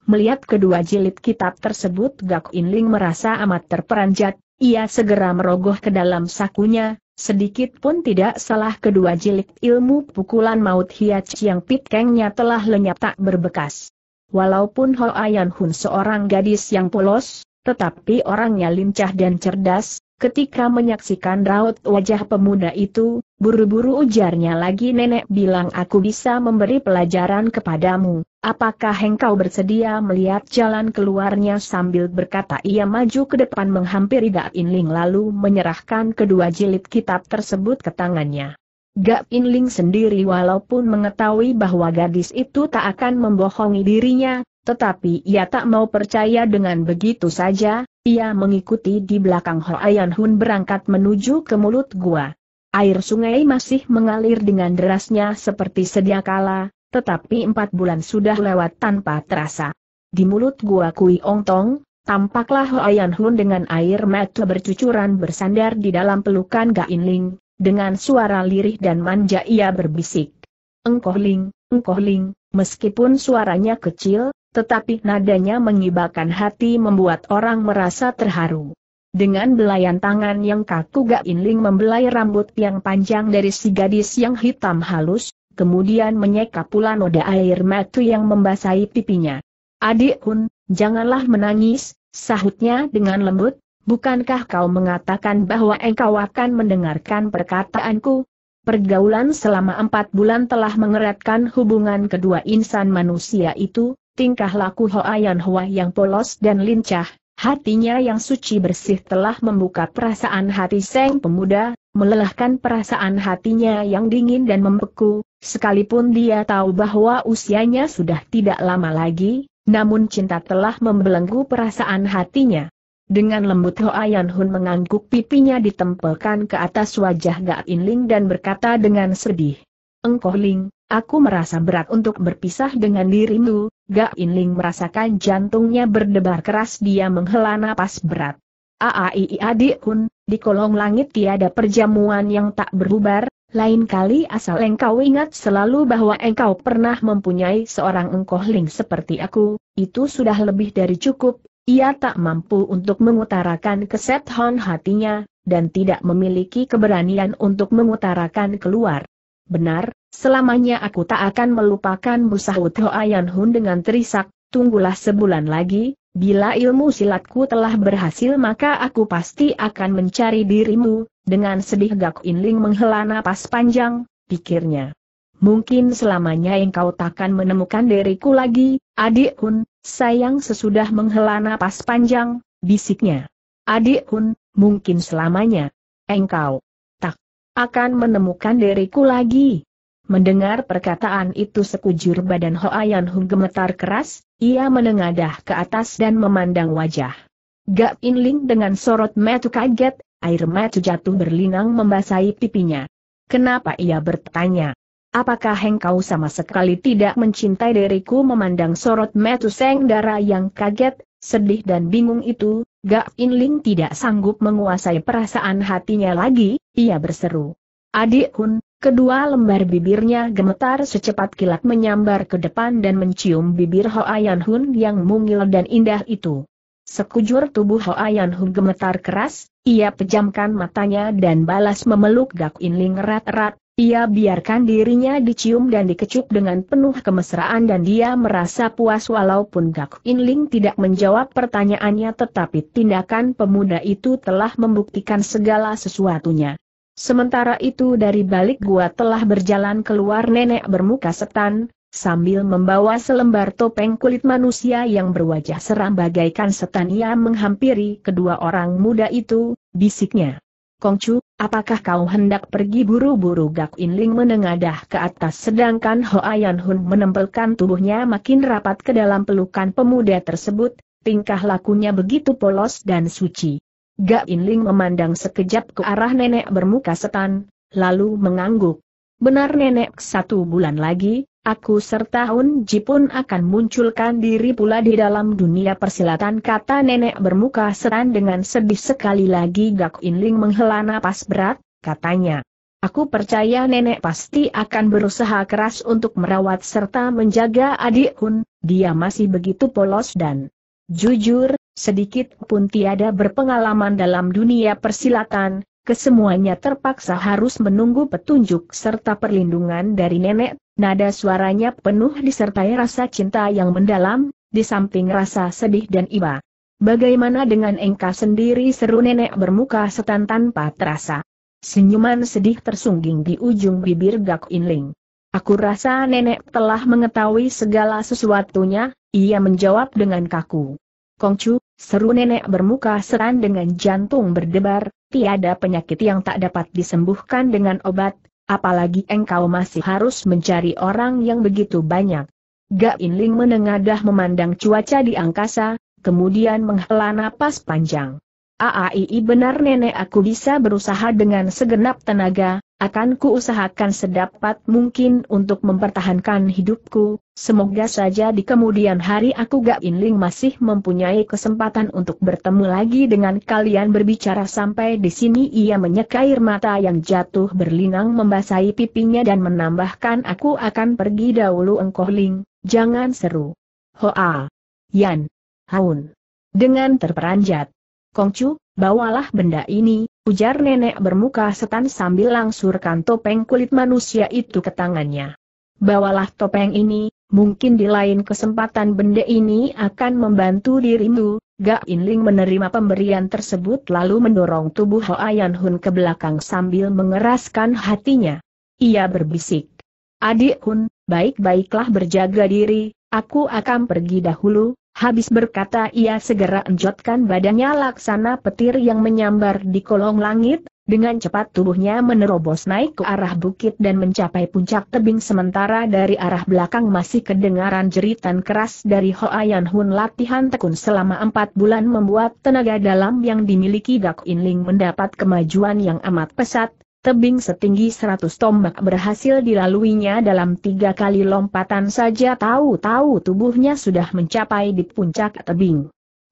Melihat kedua jilid kitab tersebut, Gak Inling merasa amat terperanjat, ia segera merogoh ke dalam sakunya. Sedikit pun tidak salah kedua jilid ilmu pukulan maut hiac yang pitkengnya telah lenyap tak berbekas. Walaupun Hoa Yan Hun seorang gadis yang polos, tetapi orangnya lincah dan cerdas. Ketika menyaksikan raut wajah pemuda itu, buru-buru ujarnya lagi, "Nenek bilang aku bisa memberi pelajaran kepadamu, apakah engkau bersedia?" Melihat jalan keluarnya sambil berkata ia maju ke depan menghampiri Gak Inling lalu menyerahkan kedua jilid kitab tersebut ke tangannya. Gap Inling sendiri walaupun mengetahui bahwa gadis itu tak akan membohongi dirinya, tetapi ia tak mau percaya dengan begitu saja, ia mengikuti di belakang Hoayan Hun berangkat menuju ke mulut gua. Air sungai masih mengalir dengan derasnya seperti sedia kala, tetapi empat bulan sudah lewat tanpa terasa. Di mulut gua Kui Ong Tong, tampaklah Hoayan Hun dengan air mata bercucuran bersandar di dalam pelukan Gap Inling. Dengan suara lirih dan manja ia berbisik, "Engkoh Ling, Engkoh Ling." Meskipun suaranya kecil, tetapi nadanya mengibarkan hati membuat orang merasa terharu. Dengan belayan tangan yang kaku Gap Inling membelai rambut yang panjang dari si gadis yang hitam halus, kemudian menyeka pula noda air mata yang membasahi pipinya. "Adik Hun, janganlah menangis," sahutnya dengan lembut. "Bukankah kau mengatakan bahwa engkau akan mendengarkan perkataanku? Pergaulan selama empat bulan telah mengeratkan hubungan kedua insan manusia itu, tingkah laku Hoayan Hua yang polos dan lincah, hatinya yang suci bersih telah membuka perasaan hati sang pemuda, melelahkan perasaan hatinya yang dingin dan membeku, sekalipun dia tahu bahwa usianya sudah tidak lama lagi, namun cinta telah membelenggu perasaan hatinya." Dengan lembut Hoayan Hun mengangguk, pipinya ditempelkan ke atas wajah Gap Inling dan berkata dengan sedih, "Engkoh Ling, aku merasa berat untuk berpisah dengan dirimu." Gap Inling merasakan jantungnya berdebar keras, dia menghela napas berat. "Aai adik Hun, di kolong langit tiada perjamuan yang tak berbubar, lain kali asal engkau ingat selalu bahwa engkau pernah mempunyai seorang Engkoh Ling seperti aku, itu sudah lebih dari cukup." Ia tak mampu untuk mengutarakan kesedihan hatinya, dan tidak memiliki keberanian untuk mengutarakan keluar. "Benar, selamanya aku tak akan melupakanmu," sahut Hoayan Hun dengan terisak, "tunggulah sebulan lagi, bila ilmu silatku telah berhasil maka aku pasti akan mencari dirimu." Dengan sedih Gap Inling menghela napas panjang, pikirnya, "Mungkin selamanya engkau takkan menemukan diriku lagi, adik Hun." "Sayang," sesudah menghela napas panjang, bisiknya, "Adik Hun, mungkin selamanya engkau tak akan menemukan diriku lagi." Mendengar perkataan itu sekujur badan Hoayan Hun gemetar keras, ia menengadah ke atas dan memandang wajah Gap Inling dengan sorot mata kaget, air mata jatuh berlinang membasahi pipinya. "Kenapa?" ia bertanya. "Apakah engkau sama sekali tidak mencintai diriku?" Memandang sorot mata sang dara yang kaget, sedih dan bingung itu, Gap Inling tidak sanggup menguasai perasaan hatinya lagi, ia berseru, "Adik Hun." Kedua lembar bibirnya gemetar secepat kilat menyambar ke depan dan mencium bibir Hoayan Hun yang mungil dan indah itu. Sekujur tubuh Hoayan Hun gemetar keras, ia pejamkan matanya dan balas memeluk Gap Inling erat-erat. Ia biarkan dirinya dicium dan dikecup dengan penuh kemesraan dan dia merasa puas walaupun Gap Inling tidak menjawab pertanyaannya, tetapi tindakan pemuda itu telah membuktikan segala sesuatunya. Sementara itu dari balik gua telah berjalan keluar nenek bermuka setan, sambil membawa selembar topeng kulit manusia yang berwajah seram bagaikan setan. Ia menghampiri kedua orang muda itu, bisiknya, "Kongcu, apakah kau hendak pergi buru-buru?" Gap Inling menengadah ke atas sedangkan Hoayan Hun menempelkan tubuhnya makin rapat ke dalam pelukan pemuda tersebut, tingkah lakunya begitu polos dan suci. Gap Inling memandang sekejap ke arah nenek bermuka setan, lalu mengangguk. "Benar nenek, satu bulan lagi, aku serta Hun Ji pun akan munculkan diri pula di dalam dunia persilatan," kata nenek bermuka setan dengan sedih. Sekali lagi Gap Inling menghela napas berat, katanya, "Aku percaya nenek pasti akan berusaha keras untuk merawat serta menjaga adik Hun, dia masih begitu polos dan jujur, sedikit pun tiada berpengalaman dalam dunia persilatan, kesemuanya terpaksa harus menunggu petunjuk serta perlindungan dari nenek." Nada suaranya penuh disertai rasa cinta yang mendalam, di samping rasa sedih dan iba. "Bagaimana dengan engkau sendiri?" seru nenek bermuka setan tanpa terasa. Senyuman sedih tersungging di ujung bibir Gap Inling. "Aku rasa nenek telah mengetahui segala sesuatunya," ia menjawab dengan kaku. "Kongcu," seru nenek bermuka setan dengan jantung berdebar, "tiada penyakit yang tak dapat disembuhkan dengan obat, Apalagi engkau masih harus mencari orang yang begitu banyak. Gak Inling menengadah memandang cuaca di angkasa, kemudian menghela napas panjang. Aai, benar nenek, aku bisa berusaha dengan segenap tenaga, akan kuusahakan sedapat mungkin untuk mempertahankan hidupku, semoga saja di kemudian hari aku Gak Inling masih mempunyai kesempatan untuk bertemu lagi dengan kalian. Berbicara sampai di sini ia menyeka air mata yang jatuh berlinang membasahi pipinya dan menambahkan, aku akan pergi dahulu. Engkau Ling, jangan, seru Hoa Yan Haun dengan terperanjat. Kongcu, bawalah benda ini, ujar nenek bermuka setan sambil langsurkan topeng kulit manusia itu ke tangannya. Bawalah topeng ini, mungkin di lain kesempatan benda ini akan membantu dirimu. Gak Inling menerima pemberian tersebut lalu mendorong tubuh Hoa Yan Hun ke belakang sambil mengeraskan hatinya. Ia berbisik, Adik Hun, baik-baiklah berjaga diri, aku akan pergi dahulu. Habis berkata ia segera enjotkan badannya laksana petir yang menyambar di kolong langit, dengan cepat tubuhnya menerobos naik ke arah bukit dan mencapai puncak tebing, sementara dari arah belakang masih kedengaran jeritan keras dari Hoa Yan Hun. Latihan tekun selama empat bulan membuat tenaga dalam yang dimiliki Gak Inling mendapat kemajuan yang amat pesat. Tebing setinggi seratus tombak berhasil dilaluinya dalam tiga kali lompatan saja, tahu-tahu tubuhnya sudah mencapai di puncak tebing.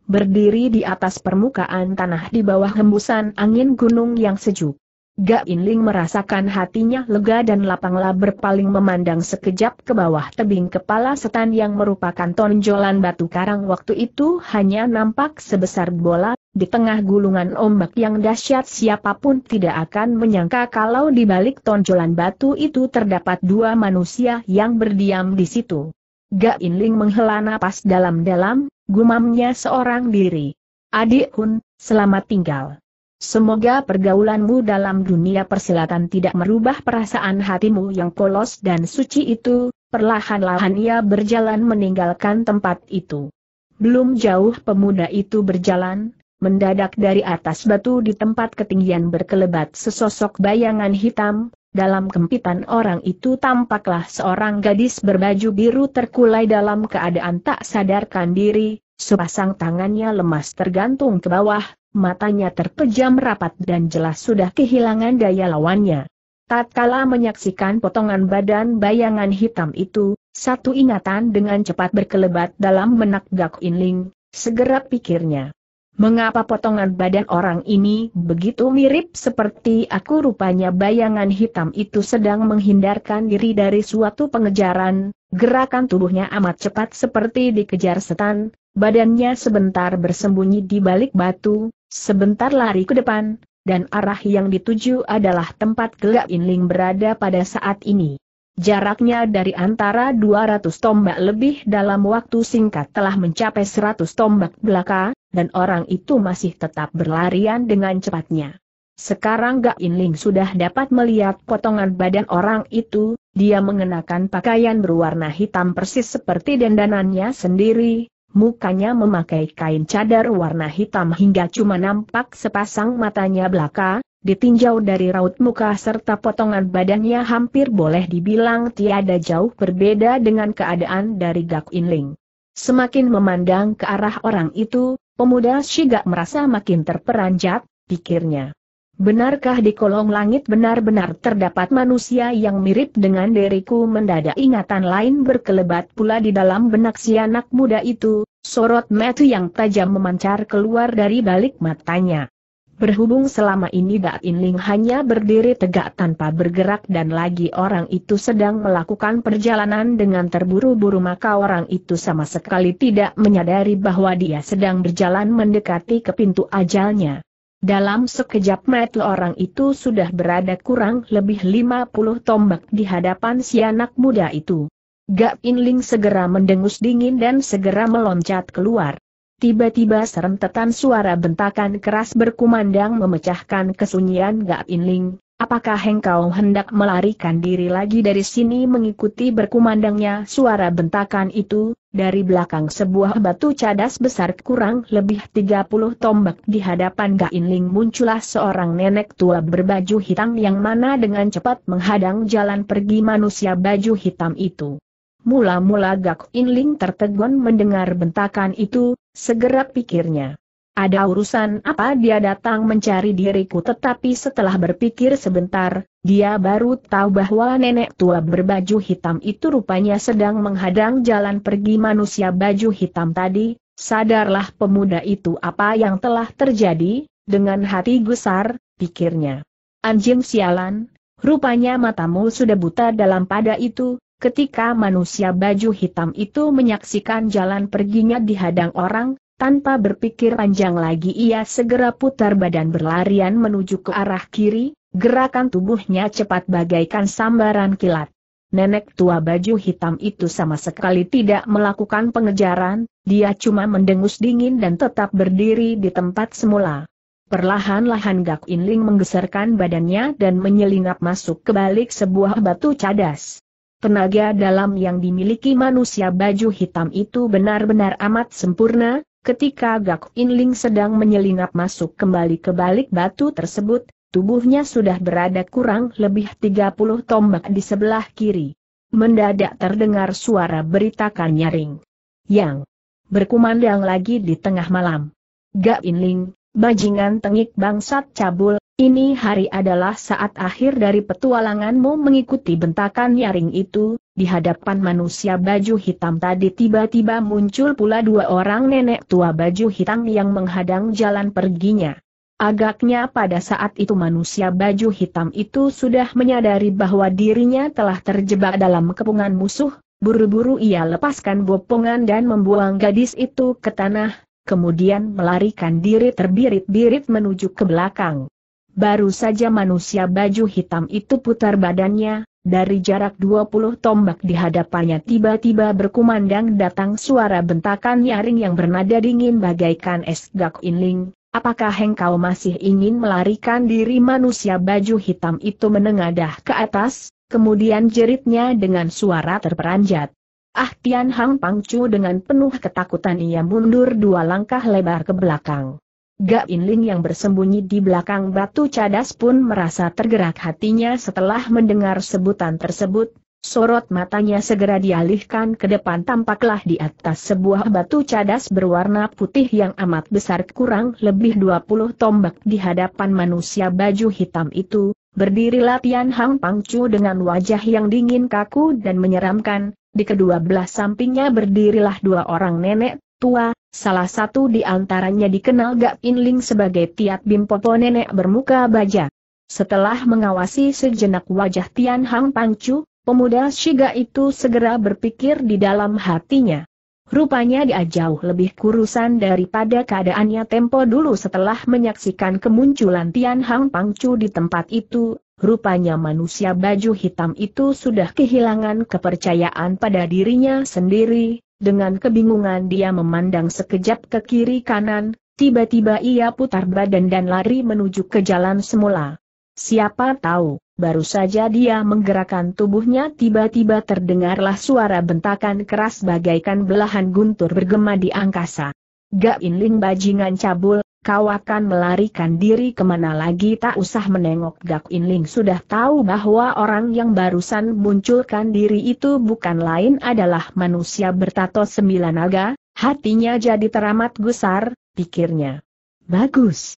Berdiri di atas permukaan tanah di bawah hembusan angin gunung yang sejuk, Gak Inling merasakan hatinya lega dan lapanglah berpaling memandang sekejap ke bawah tebing. Kepala setan yang merupakan tonjolan batu karang waktu itu hanya nampak sebesar bola. Di tengah gulungan ombak yang dahsyat siapapun tidak akan menyangka kalau di balik tonjolan batu itu terdapat dua manusia yang berdiam di situ. Gak Inling menghela napas dalam-dalam, gumamnya seorang diri. Adik Hun, selamat tinggal. Semoga pergaulanmu dalam dunia persilatan tidak merubah perasaan hatimu yang polos dan suci itu. Perlahan-lahan ia berjalan meninggalkan tempat itu. Belum jauh pemuda itu berjalan. Mendadak dari atas batu di tempat ketinggian berkelebat sesosok bayangan hitam. Dalam kempitan orang itu tampaklah seorang gadis berbaju biru terkulai dalam keadaan tak sadarkan diri. Sepasang tangannya lemas tergantung ke bawah, matanya terpejam rapat dan jelas sudah kehilangan daya lawannya. Tatkala menyaksikan potongan badan bayangan hitam itu, satu ingatan dengan cepat berkelebat dalam benak Gak Inling. Segera pikirnya, mengapa potongan badan orang ini begitu mirip seperti aku? Rupanya bayangan hitam itu sedang menghindarkan diri dari suatu pengejaran. Gerakan tubuhnya amat cepat seperti dikejar setan. Badannya sebentar bersembunyi di balik batu, sebentar lari ke depan, dan arah yang dituju adalah tempat Gak Inling berada pada saat ini. Jaraknya dari antara dua ratus tombak lebih dalam waktu singkat telah mencapai seratus tombak belaka, dan orang itu masih tetap berlarian dengan cepatnya. Sekarang Gak Inling sudah dapat melihat potongan badan orang itu. Dia mengenakan pakaian berwarna hitam persis seperti dandanannya sendiri, mukanya memakai kain cadar warna hitam hingga cuma nampak sepasang matanya belaka. Ditinjau dari raut muka serta potongan badannya hampir boleh dibilang tiada jauh berbeda dengan keadaan dari Gak Inling. Semakin memandang ke arah orang itu, pemuda Shigak merasa makin terperanjat, pikirnya. Benarkah di kolong langit benar-benar terdapat manusia yang mirip dengan diriku? Mendadak ingatan lain berkelebat pula di dalam benak si anak muda itu, sorot mata yang tajam memancar keluar dari balik matanya. Berhubung selama ini Gak Inling hanya berdiri tegak tanpa bergerak dan lagi orang itu sedang melakukan perjalanan dengan terburu-buru, maka orang itu sama sekali tidak menyadari bahwa dia sedang berjalan mendekati ke pintu ajalnya. Dalam sekejap mata orang itu sudah berada kurang lebih lima puluh tombak di hadapan si anak muda itu. Gak Inling segera mendengus dingin dan segera meloncat keluar. Tiba-tiba serentetan suara bentakan keras berkumandang memecahkan kesunyian Gak Inling. apakah engkau hendak melarikan diri lagi dari sini? Mengikuti berkumandangnya suara bentakan itu, dari belakang sebuah batu cadas besar kurang lebih tiga puluh tombak di hadapan Gain Ling muncullah seorang nenek tua berbaju hitam yang mana dengan cepat menghadang jalan pergi manusia baju hitam itu. Mula-mula Gain Ling tertegun mendengar bentakan itu, segera pikirnya. Ada urusan apa dia datang mencari diriku? Tetapi setelah berpikir sebentar, dia baru tahu bahwa nenek tua berbaju hitam itu rupanya sedang menghadang jalan pergi manusia baju hitam tadi. Sadarlah pemuda itu apa yang telah terjadi, dengan hati gusar, pikirnya. Anjing sialan, rupanya matamu sudah buta. Dalam pada itu, ketika manusia baju hitam itu menyaksikan jalan perginya dihadang orang, tanpa berpikir panjang lagi ia segera putar badan berlarian menuju ke arah kiri, gerakan tubuhnya cepat bagaikan sambaran kilat. Nenek tua baju hitam itu sama sekali tidak melakukan pengejaran, dia cuma mendengus dingin dan tetap berdiri di tempat semula. Perlahan-lahan Gak In Ling menggeserkan badannya dan menyelinap masuk ke balik sebuah batu cadas. Tenaga dalam yang dimiliki manusia baju hitam itu benar-benar amat sempurna. Ketika Gak In Ling sedang menyelinap masuk kembali ke balik batu tersebut, tubuhnya sudah berada kurang lebih tiga puluh tombak di sebelah kiri. Mendadak terdengar suara beritakan nyaring yang berkumandang lagi di tengah malam. Gak In Ling, bajingan tengik bangsat cabul, ini hari adalah saat akhir dari petualanganmu. Mengikuti bentakan nyaring itu, di hadapan manusia baju hitam tadi tiba-tiba muncul pula dua orang nenek tua baju hitam yang menghadang jalan perginya. Agaknya pada saat itu manusia baju hitam itu sudah menyadari bahwa dirinya telah terjebak dalam kepungan musuh, buru-buru ia lepaskan bopongan dan membuang gadis itu ke tanah, kemudian melarikan diri terbirit-birit menuju ke belakang. Baru saja manusia baju hitam itu putar badannya, dari jarak dua puluh tombak di hadapannya tiba-tiba berkumandang datang suara bentakan nyaring yang bernada dingin bagaikan es. Gak In Ling, apakah engkau masih ingin melarikan diri? Manusia baju hitam itu menengadah ke atas, kemudian jeritnya dengan suara terperanjat. Ah Tian Hang Pangcu, dengan penuh ketakutan ia mundur dua langkah lebar ke belakang. Gak In Ling yang bersembunyi di belakang batu cadas pun merasa tergerak hatinya setelah mendengar sebutan tersebut, sorot matanya segera dialihkan ke depan. Tampaklah di atas sebuah batu cadas berwarna putih yang amat besar kurang lebih dua puluh tombak di hadapan manusia baju hitam itu, berdirilah Tian Hang Pangcu dengan wajah yang dingin kaku dan menyeramkan, di kedua belah sampingnya berdirilah dua orang nenek tua. Salah satu di antaranya dikenal Gak In Ling sebagai Tiat Bim Popo, nenek bermuka baja. Setelah mengawasi sejenak wajah Tian Hang Pangcu, pemuda Shiga itu segera berpikir di dalam hatinya. Rupanya dia jauh lebih kurusan daripada keadaannya tempo dulu. Setelah menyaksikan kemunculan Tian Hang Pangcu di tempat itu, rupanya manusia baju hitam itu sudah kehilangan kepercayaan pada dirinya sendiri. Dengan kebingungan dia memandang sekejap ke kiri kanan, tiba-tiba ia putar badan dan lari menuju ke jalan semula. Siapa tahu, baru saja dia menggerakkan tubuhnya tiba-tiba terdengarlah suara bentakan keras bagaikan belahan guntur bergema di angkasa. Gak In Ling, bajingan cabul, kau akan melarikan diri kemana lagi? Tak usah menengok. Gak In Ling sudah tahu bahwa orang yang barusan munculkan diri itu bukan lain adalah manusia bertato sembilan naga, hatinya jadi teramat gusar, pikirnya. Bagus,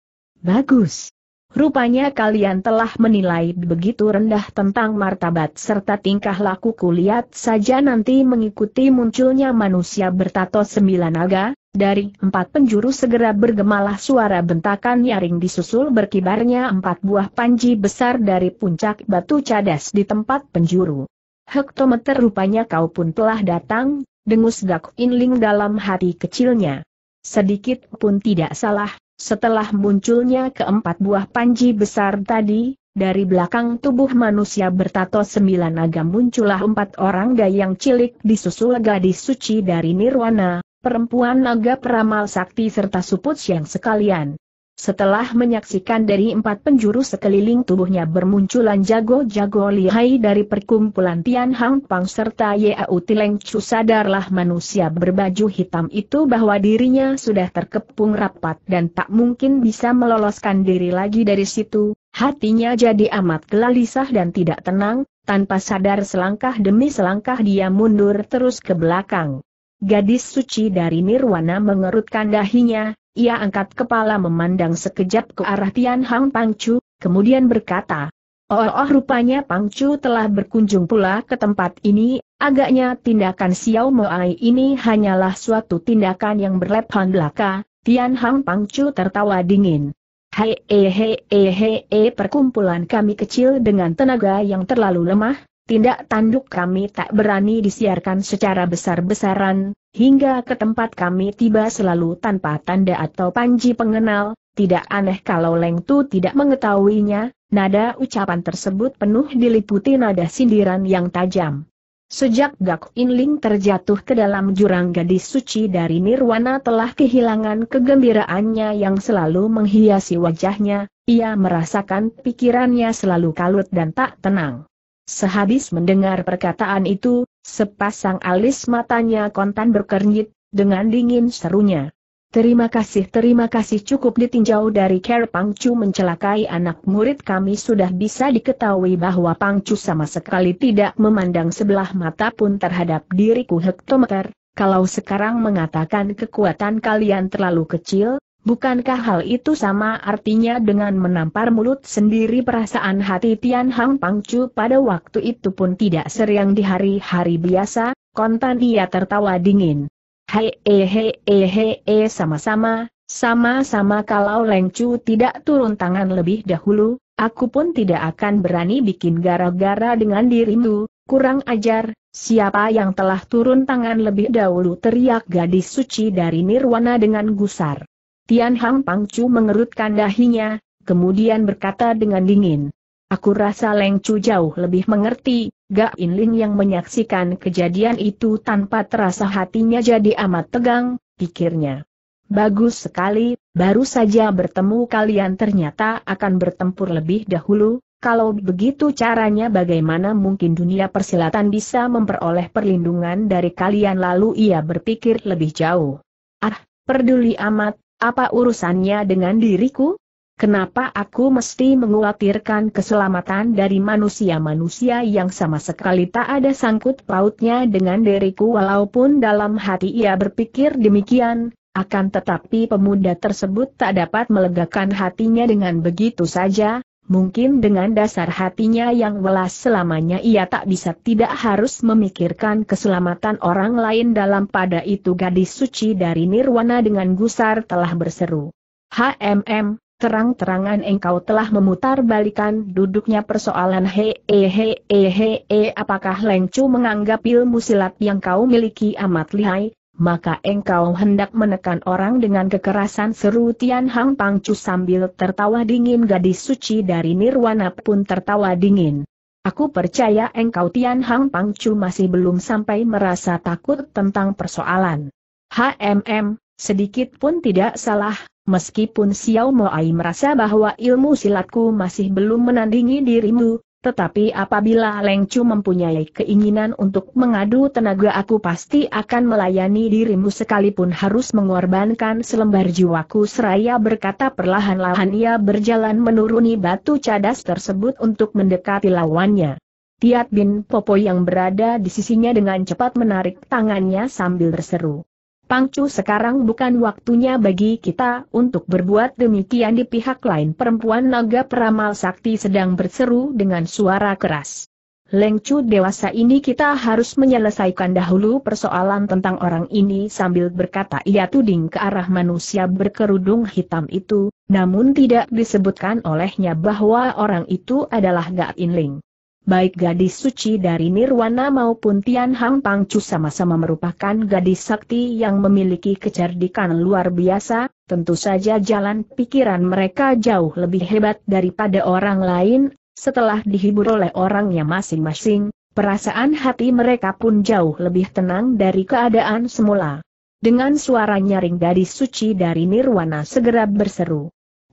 bagus. Rupanya kalian telah menilai begitu rendah tentang martabat serta tingkah lakuku. Lihat saja nanti. Mengikuti munculnya manusia bertato sembilan naga, dari empat penjuru segera bergemalah suara bentakan nyaring disusul berkibarnya empat buah panji besar dari puncak batu cadas di tempat penjuru. Hektometer, rupanya kau pun telah datang, dengus Gak In Ling dalam hati kecilnya. Sedikit pun tidak salah. Setelah munculnya keempat buah panji besar tadi, dari belakang tubuh manusia bertato sembilan naga muncullah empat orang dayang cilik disusul gadis suci dari Nirwana, perempuan naga peramal sakti serta suput siang sekalian. Setelah menyaksikan dari empat penjuru sekeliling tubuhnya bermunculan jago-jago lihai dari perkumpulan Tian Hang Pang serta Yau Tileng Chu, sadarlah manusia berbaju hitam itu bahwa dirinya sudah terkepung rapat dan tak mungkin bisa meloloskan diri lagi dari situ. Hatinya jadi amat gelisah dan tidak tenang, tanpa sadar selangkah demi selangkah dia mundur terus ke belakang. Gadis suci dari Nirwana mengerutkan dahinya. Ia angkat kepala memandang sekejap ke arah Tian Hang Pangcu, kemudian berkata, oh, oh, oh rupanya Pangcu telah berkunjung pula ke tempat ini, agaknya tindakan Xiao Moai ini hanyalah suatu tindakan yang berlebihan belaka. Tian Hang Pangcu tertawa dingin. Hei hei hei hei hei, perkumpulan kami kecil dengan tenaga yang terlalu lemah, tindak tanduk kami tak berani disiarkan secara besar-besaran, hingga ke tempat kami tiba selalu tanpa tanda atau panji pengenal, tidak aneh kalau Leng Tu tidak mengetahuinya. Nada ucapan tersebut penuh diliputi nada sindiran yang tajam. Sejak Gak Inling terjatuh ke dalam jurang, gadis suci dari Nirwana telah kehilangan kegembiraannya yang selalu menghiasi wajahnya, ia merasakan pikirannya selalu kalut dan tak tenang. Sehabis mendengar perkataan itu, sepasang alis matanya kontan berkernyit, dengan dingin serunya. Terima kasih, terima kasih, cukup ditinjau dari care Pangcu mencelakai anak murid kami sudah bisa diketahui bahwa Pangcu sama sekali tidak memandang sebelah mata pun terhadap diriku. Hektometer, kalau sekarang mengatakan kekuatan kalian terlalu kecil, bukankah hal itu sama artinya dengan menampar mulut sendiri? Perasaan hati Tian Hang Pangcu pada waktu itu pun tidak seriang di hari-hari biasa, kontan ia tertawa dingin. Hei hei hei hei, sama-sama, sama-sama, kalau Leng Chu tidak turun tangan lebih dahulu, aku pun tidak akan berani bikin gara-gara dengan dirimu. Kurang ajar, siapa yang telah turun tangan lebih dahulu, teriak gadis suci dari Nirwana dengan gusar. Tian Hang Pangcu mengerutkan dahinya, kemudian berkata dengan dingin, aku rasa Leng Chu jauh lebih mengerti. Gak Inling yang menyaksikan kejadian itu tanpa terasa hatinya jadi amat tegang, pikirnya. Bagus sekali, baru saja bertemu kalian ternyata akan bertempur lebih dahulu, kalau begitu caranya bagaimana mungkin dunia persilatan bisa memperoleh perlindungan dari kalian? Lalu ia berpikir lebih jauh. Ah, peduli amat. Apa urusannya dengan diriku? Kenapa aku mesti mengkhawatirkan keselamatan dari manusia-manusia yang sama sekali tak ada sangkut pautnya dengan diriku? Walaupun dalam hati ia berpikir demikian, akan tetapi pemuda tersebut tak dapat melegakan hatinya dengan begitu saja. Mungkin dengan dasar hatinya yang welas selamanya ia tak bisa tidak harus memikirkan keselamatan orang lain. Dalam pada itu gadis suci dari Nirwana dengan gusar telah berseru. Hmm, terang-terangan engkau telah memutar balikan duduknya persoalan. Hehehehehe, apakah Leng Chu menganggap ilmu silat yang kau miliki amat lihai, maka engkau hendak menekan orang dengan kekerasan? Seru Tian Hang Pangcu sambil tertawa dingin. Gadis suci dari Nirwana pun tertawa dingin. Aku percaya engkau Tian Hang Pangcu masih belum sampai merasa takut tentang persoalan. Hmm, sedikit pun tidak salah. Meskipun Xiao Moai merasa bahwa ilmu silatku masih belum menandingi dirimu, tetapi apabila Leng Chu mempunyai keinginan untuk mengadu tenaga, aku pasti akan melayani dirimu sekalipun harus mengorbankan selembar jiwaku. Seraya berkata perlahan-lahan ia berjalan menuruni batu cadas tersebut untuk mendekati lawannya. Tiat Bin Popo yang berada di sisinya dengan cepat menarik tangannya sambil berseru. Pangcu, sekarang bukan waktunya bagi kita untuk berbuat demikian. Di pihak lain perempuan naga peramal sakti sedang berseru dengan suara keras. Leng Chu dewasa ini kita harus menyelesaikan dahulu persoalan tentang orang ini. Sambil berkata ia tuding ke arah manusia berkerudung hitam itu, namun tidak disebutkan olehnya bahwa orang itu adalah Gak Inling. Baik gadis suci dari Nirwana maupun Tian Hang Pangcu sama-sama merupakan gadis sakti yang memiliki kecerdikan luar biasa, tentu saja jalan pikiran mereka jauh lebih hebat daripada orang lain. Setelah dihibur oleh orangnya masing-masing, perasaan hati mereka pun jauh lebih tenang dari keadaan semula. Dengan suara nyaring gadis suci dari Nirwana segera berseru.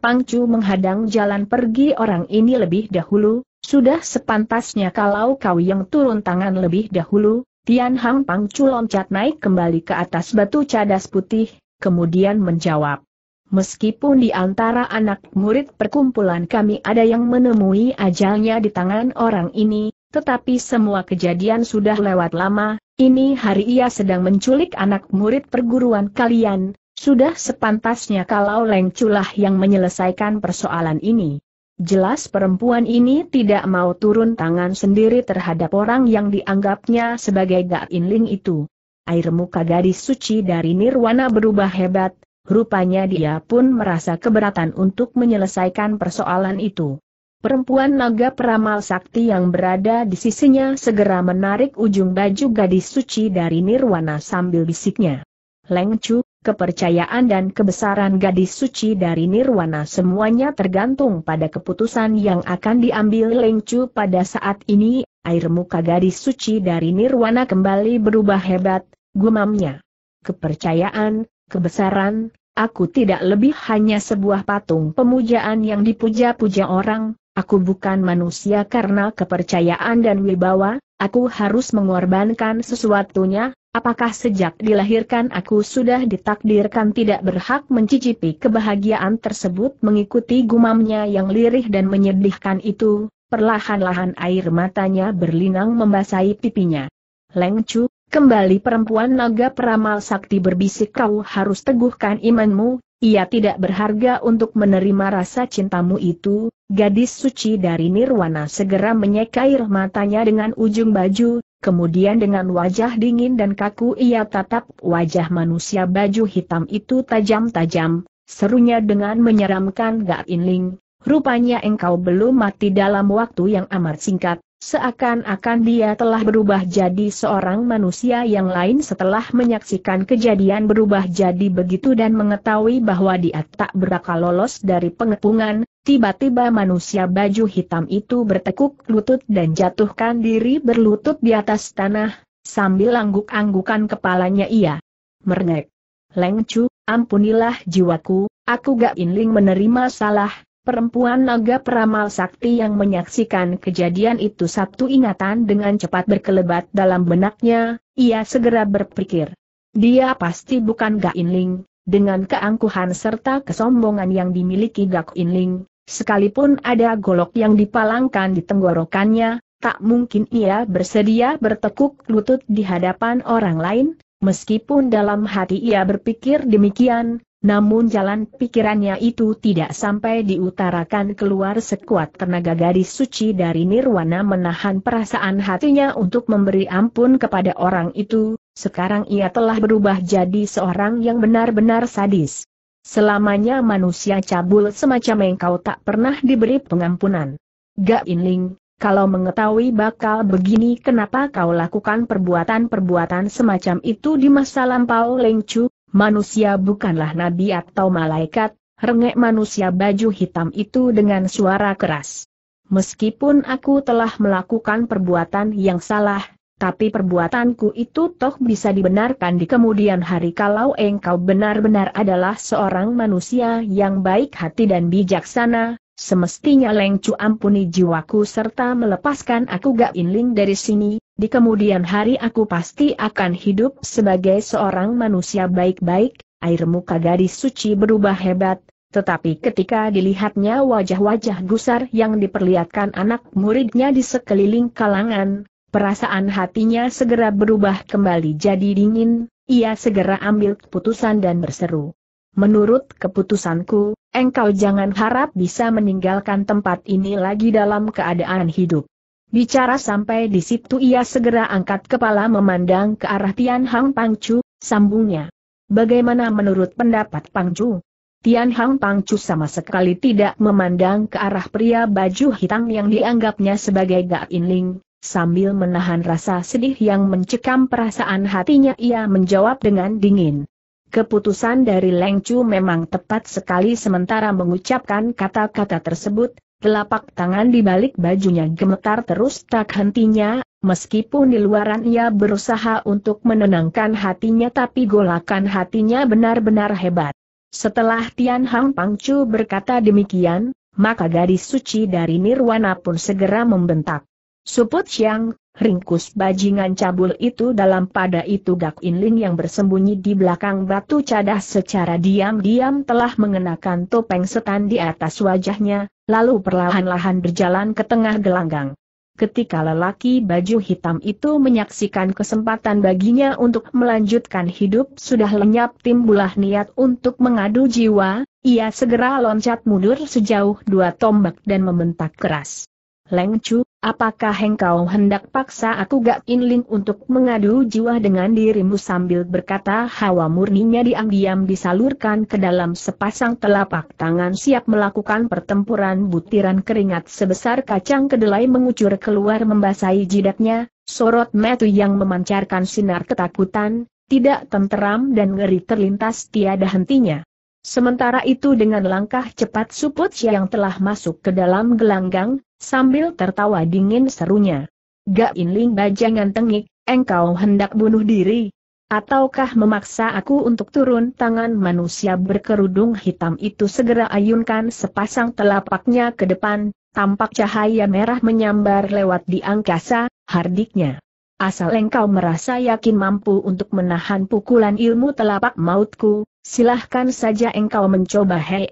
Pangcu menghadang jalan pergi orang ini lebih dahulu, sudah sepantasnya kalau kau yang turun tangan lebih dahulu. Tian Hang Pangcu loncat naik kembali ke atas batu cadas putih, kemudian menjawab. Meskipun di antara anak murid perkumpulan kami ada yang menemui ajalnya di tangan orang ini, tetapi semua kejadian sudah lewat lama, ini hari ia sedang menculik anak murid perguruan kalian, sudah sepantasnya kalau Leng Culah yang menyelesaikan persoalan ini. Jelas perempuan ini tidak mau turun tangan sendiri terhadap orang yang dianggapnya sebagai Gainling itu. Air muka gadis suci dari Nirwana berubah hebat. Rupanya dia pun merasa keberatan untuk menyelesaikan persoalan itu. Perempuan naga peramal sakti yang berada di sisinya segera menarik ujung baju gadis suci dari Nirwana sambil bisiknya. Leng Cu, kepercayaan dan kebesaran gadis suci dari Nirwana semuanya tergantung pada keputusan yang akan diambil Leng Cu pada saat ini. Air muka gadis suci dari Nirwana kembali berubah hebat, gumamnya. Kepercayaan, kebesaran, aku tidak lebih hanya sebuah patung pemujaan yang dipuja-puja orang, aku bukan manusia karena kepercayaan dan wibawa, aku harus mengorbankan sesuatunya, apakah sejak dilahirkan aku sudah ditakdirkan tidak berhak mencicipi kebahagiaan tersebut? Mengikuti gumamnya yang lirih dan menyedihkan itu, perlahan-lahan air matanya berlinang membasahi pipinya. Leng Cu, kembali perempuan naga peramal sakti berbisik, kau harus teguhkan imanmu, ia tidak berharga untuk menerima rasa cintamu itu. Gadis suci dari Nirwana segera menyeka air matanya dengan ujung baju, kemudian dengan wajah dingin dan kaku ia tatap wajah manusia baju hitam itu tajam-tajam, serunya dengan menyeramkan, Gainling, rupanya engkau belum mati dalam waktu yang amat singkat. Seakan-akan dia telah berubah jadi seorang manusia yang lain setelah menyaksikan kejadian berubah jadi begitu dan mengetahui bahwa dia tak berakal lolos dari pengepungan, tiba-tiba manusia baju hitam itu bertekuk lutut dan jatuhkan diri berlutut di atas tanah, sambil angguk-anggukan kepalanya ia merengek. Leng Cu, ampunilah jiwaku, aku Gainling menerima salah. Perempuan naga peramal sakti yang menyaksikan kejadian itu satu ingatan dengan cepat berkelebat dalam benaknya, ia segera berpikir. Dia pasti bukan Gainling, dengan keangkuhan serta kesombongan yang dimiliki Gainling, sekalipun ada golok yang dipalangkan di tenggorokannya, tak mungkin ia bersedia bertekuk lutut di hadapan orang lain, meskipun dalam hati ia berpikir demikian. Namun jalan pikirannya itu tidak sampai diutarakan keluar sekuat tenaga. Gadis suci dari Nirwana menahan perasaan hatinya untuk memberi ampun kepada orang itu, sekarang ia telah berubah jadi seorang yang benar-benar sadis. Selamanya manusia cabul semacam engkau tak pernah diberi pengampunan. Gainling, kalau mengetahui bakal begini kenapa kau lakukan perbuatan-perbuatan semacam itu di masa lampau? Leng Cu, manusia bukanlah nabi atau malaikat, rengek manusia baju hitam itu dengan suara keras. Meskipun aku telah melakukan perbuatan yang salah, tapi perbuatanku itu toh bisa dibenarkan di kemudian hari kalau engkau benar-benar adalah seorang manusia yang baik hati dan bijaksana, semestinya Leng Cu ampuni jiwaku serta melepaskan aku Gainling dari sini. Di kemudian hari aku pasti akan hidup sebagai seorang manusia baik-baik. Air muka gadis suci berubah hebat, tetapi ketika dilihatnya wajah-wajah gusar yang diperlihatkan anak muridnya di sekeliling kalangan, perasaan hatinya segera berubah kembali jadi dingin, ia segera ambil keputusan dan berseru. Menurut keputusanku, engkau jangan harap bisa meninggalkan tempat ini lagi dalam keadaan hidup. Bicara sampai di situ ia segera angkat kepala memandang ke arah Tian Hang Pangcu, sambungnya. Bagaimana menurut pendapat Pangcu? Tian Hang Pangcu sama sekali tidak memandang ke arah pria baju hitam yang dianggapnya sebagai Gainling, sambil menahan rasa sedih yang mencekam perasaan hatinya ia menjawab dengan dingin. Keputusan dari Leng Cu memang tepat sekali. Sementara mengucapkan kata-kata tersebut, telapak tangan di balik bajunya gemetar terus tak hentinya, meskipun di luaran ia berusaha untuk menenangkan hatinya tapi golakan hatinya benar-benar hebat. Setelah Tian Hang Pangcu berkata demikian, maka gadis suci dari Nirwana pun segera membentak. Suput Siang, ringkus bajingan cabul itu dalam pada itu Gak In Ling yang bersembunyi di belakang batu cadah secara diam-diam telah mengenakan topeng setan di atas wajahnya, lalu perlahan-lahan berjalan ke tengah gelanggang. Ketika lelaki baju hitam itu menyaksikan kesempatan baginya untuk melanjutkan hidup sudah lenyap, timbulah niat untuk mengadu jiwa, ia segera loncat mundur sejauh dua tombak dan membentak keras. Leng Chu, apakah engkau hendak paksa aku Gak In Ling untuk mengadu jiwa dengan dirimu? Sambil berkata hawa murninya diam-diam disalurkan ke dalam sepasang telapak tangan siap melakukan pertempuran. Butiran keringat sebesar kacang kedelai mengucur keluar membasahi jidatnya, sorot mata yang memancarkan sinar ketakutan, tidak tenteram dan ngeri terlintas tiada hentinya. Sementara itu dengan langkah cepat Suput Siang telah masuk ke dalam gelanggang. Sambil tertawa dingin serunya, Gak In Ling bajingan tengik, engkau hendak bunuh diri? Ataukah memaksa aku untuk turun tangan? Manusia berkerudung hitam itu segera ayunkan sepasang telapaknya ke depan, tampak cahaya merah menyambar lewat di angkasa, hardiknya. Asal engkau merasa yakin mampu untuk menahan pukulan ilmu telapak mautku, silahkan saja engkau mencoba. Hee,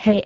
hee,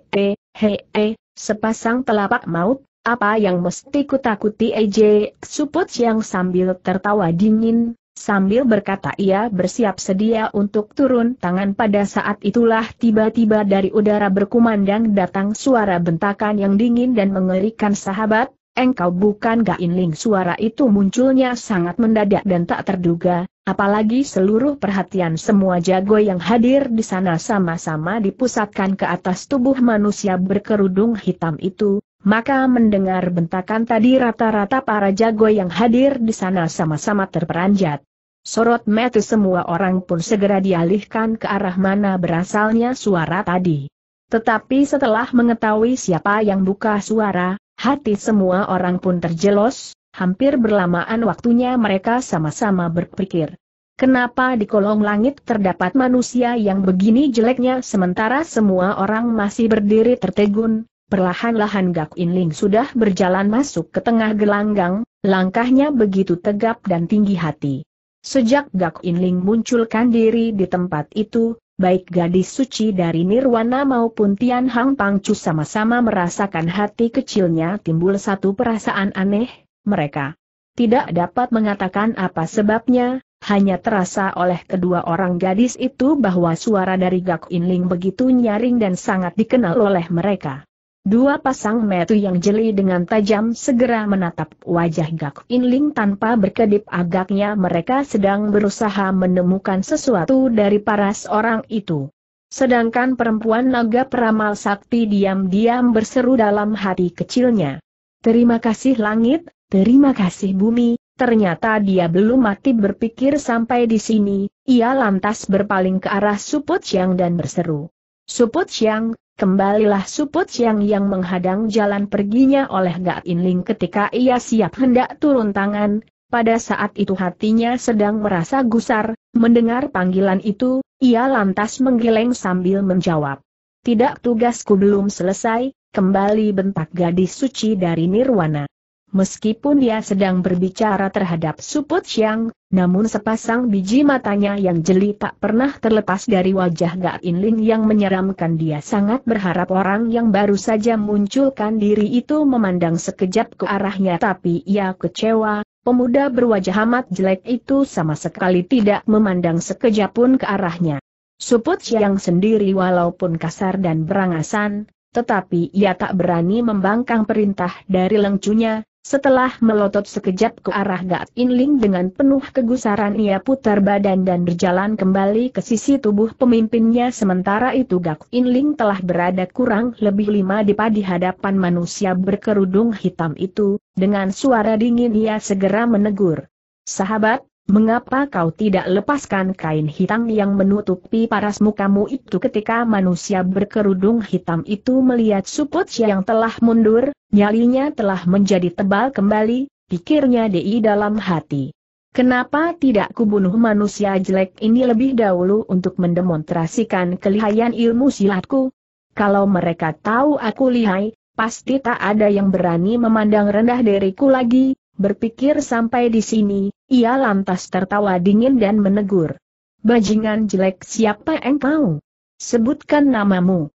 hee, sepasang telapak maut? Apa yang mesti kutakuti? Ej, Suput Siang sambil tertawa dingin, sambil berkata ia bersiap sedia untuk turun tangan. Pada saat itulah tiba-tiba dari udara berkumandang datang suara bentakan yang dingin dan mengerikan. Sahabat, engkau bukan Gak In Ling. Suara itu munculnya sangat mendadak dan tak terduga, apalagi seluruh perhatian semua jago yang hadir di sana sama-sama dipusatkan ke atas tubuh manusia berkerudung hitam itu. Maka mendengar bentakan tadi rata-rata para jago yang hadir di sana sama-sama terperanjat. Sorot mata semua orang pun segera dialihkan ke arah mana berasalnya suara tadi. Tetapi setelah mengetahui siapa yang buka suara, hati semua orang pun terjelos, hampir berlamaan waktunya mereka sama-sama berpikir. Kenapa di kolong langit terdapat manusia yang begini jeleknya sementara semua orang masih berdiri tertegun? Perlahan-lahan Gak In Ling sudah berjalan masuk ke tengah gelanggang, langkahnya begitu tegap dan tinggi hati. Sejak Gak In Ling munculkan diri di tempat itu, baik gadis suci dari Nirwana maupun Tian Hang Pangcu sama-sama merasakan hati kecilnya timbul satu perasaan aneh. Mereka tidak dapat mengatakan apa sebabnya, hanya terasa oleh kedua orang gadis itu bahwa suara dari Gak In Ling begitu nyaring dan sangat dikenal oleh mereka. Dua pasang mata yang jeli dengan tajam segera menatap wajah Gak In Ling tanpa berkedip. Agaknya mereka sedang berusaha menemukan sesuatu dari paras orang itu. Sedangkan perempuan naga peramal sakti diam-diam berseru dalam hati kecilnya. Terima kasih langit, terima kasih bumi. Ternyata dia belum mati berpikir sampai di sini. Ia lantas berpaling ke arah Suput Siang dan berseru. Suput Siang! Kembalilah! Suput Siang yang menghadang jalan perginya oleh Gak In Ling ketika ia siap hendak turun tangan, pada saat itu hatinya sedang merasa gusar. Mendengar panggilan itu, ia lantas menggeleng sambil menjawab. Tidak, tugasku belum selesai, kembali bentak gadis suci dari Nirwana. Meskipun dia sedang berbicara terhadap Suput Siang, namun sepasang biji matanya yang jeli tak pernah terlepas dari wajah Gak In Ling yang menyeramkan. Dia sangat berharap orang yang baru saja munculkan diri itu memandang sekejap ke arahnya, tapi ia kecewa. Pemuda berwajah amat jelek itu sama sekali tidak memandang sekejap pun ke arahnya. Suput Siang sendiri walaupun kasar dan berangasan, tetapi ia tak berani membangkang perintah dari Leng Chu-nya. Setelah melotot sekejap ke arah Gak In Ling dengan penuh kegusaran, ia putar badan dan berjalan kembali ke sisi tubuh pemimpinnya. Sementara itu Gak In Ling telah berada kurang lebih lima depa di hadapan manusia berkerudung hitam itu. Dengan suara dingin ia segera menegur. Sahabat, mengapa kau tidak lepaskan kain hitam yang menutupi paras mukamu itu? Ketika manusia berkerudung hitam itu melihat Suput Siang telah mundur, nyalinya telah menjadi tebal kembali, pikirnya di dalam hati. Kenapa tidak kubunuh manusia jelek ini lebih dahulu untuk mendemonstrasikan kelihayan ilmu silatku? Kalau mereka tahu aku lihai, pasti tak ada yang berani memandang rendah diriku lagi." Berpikir sampai di sini, ia lantas tertawa dingin dan menegur, "Bajingan jelek, siapa engkau? Sebutkan namamu."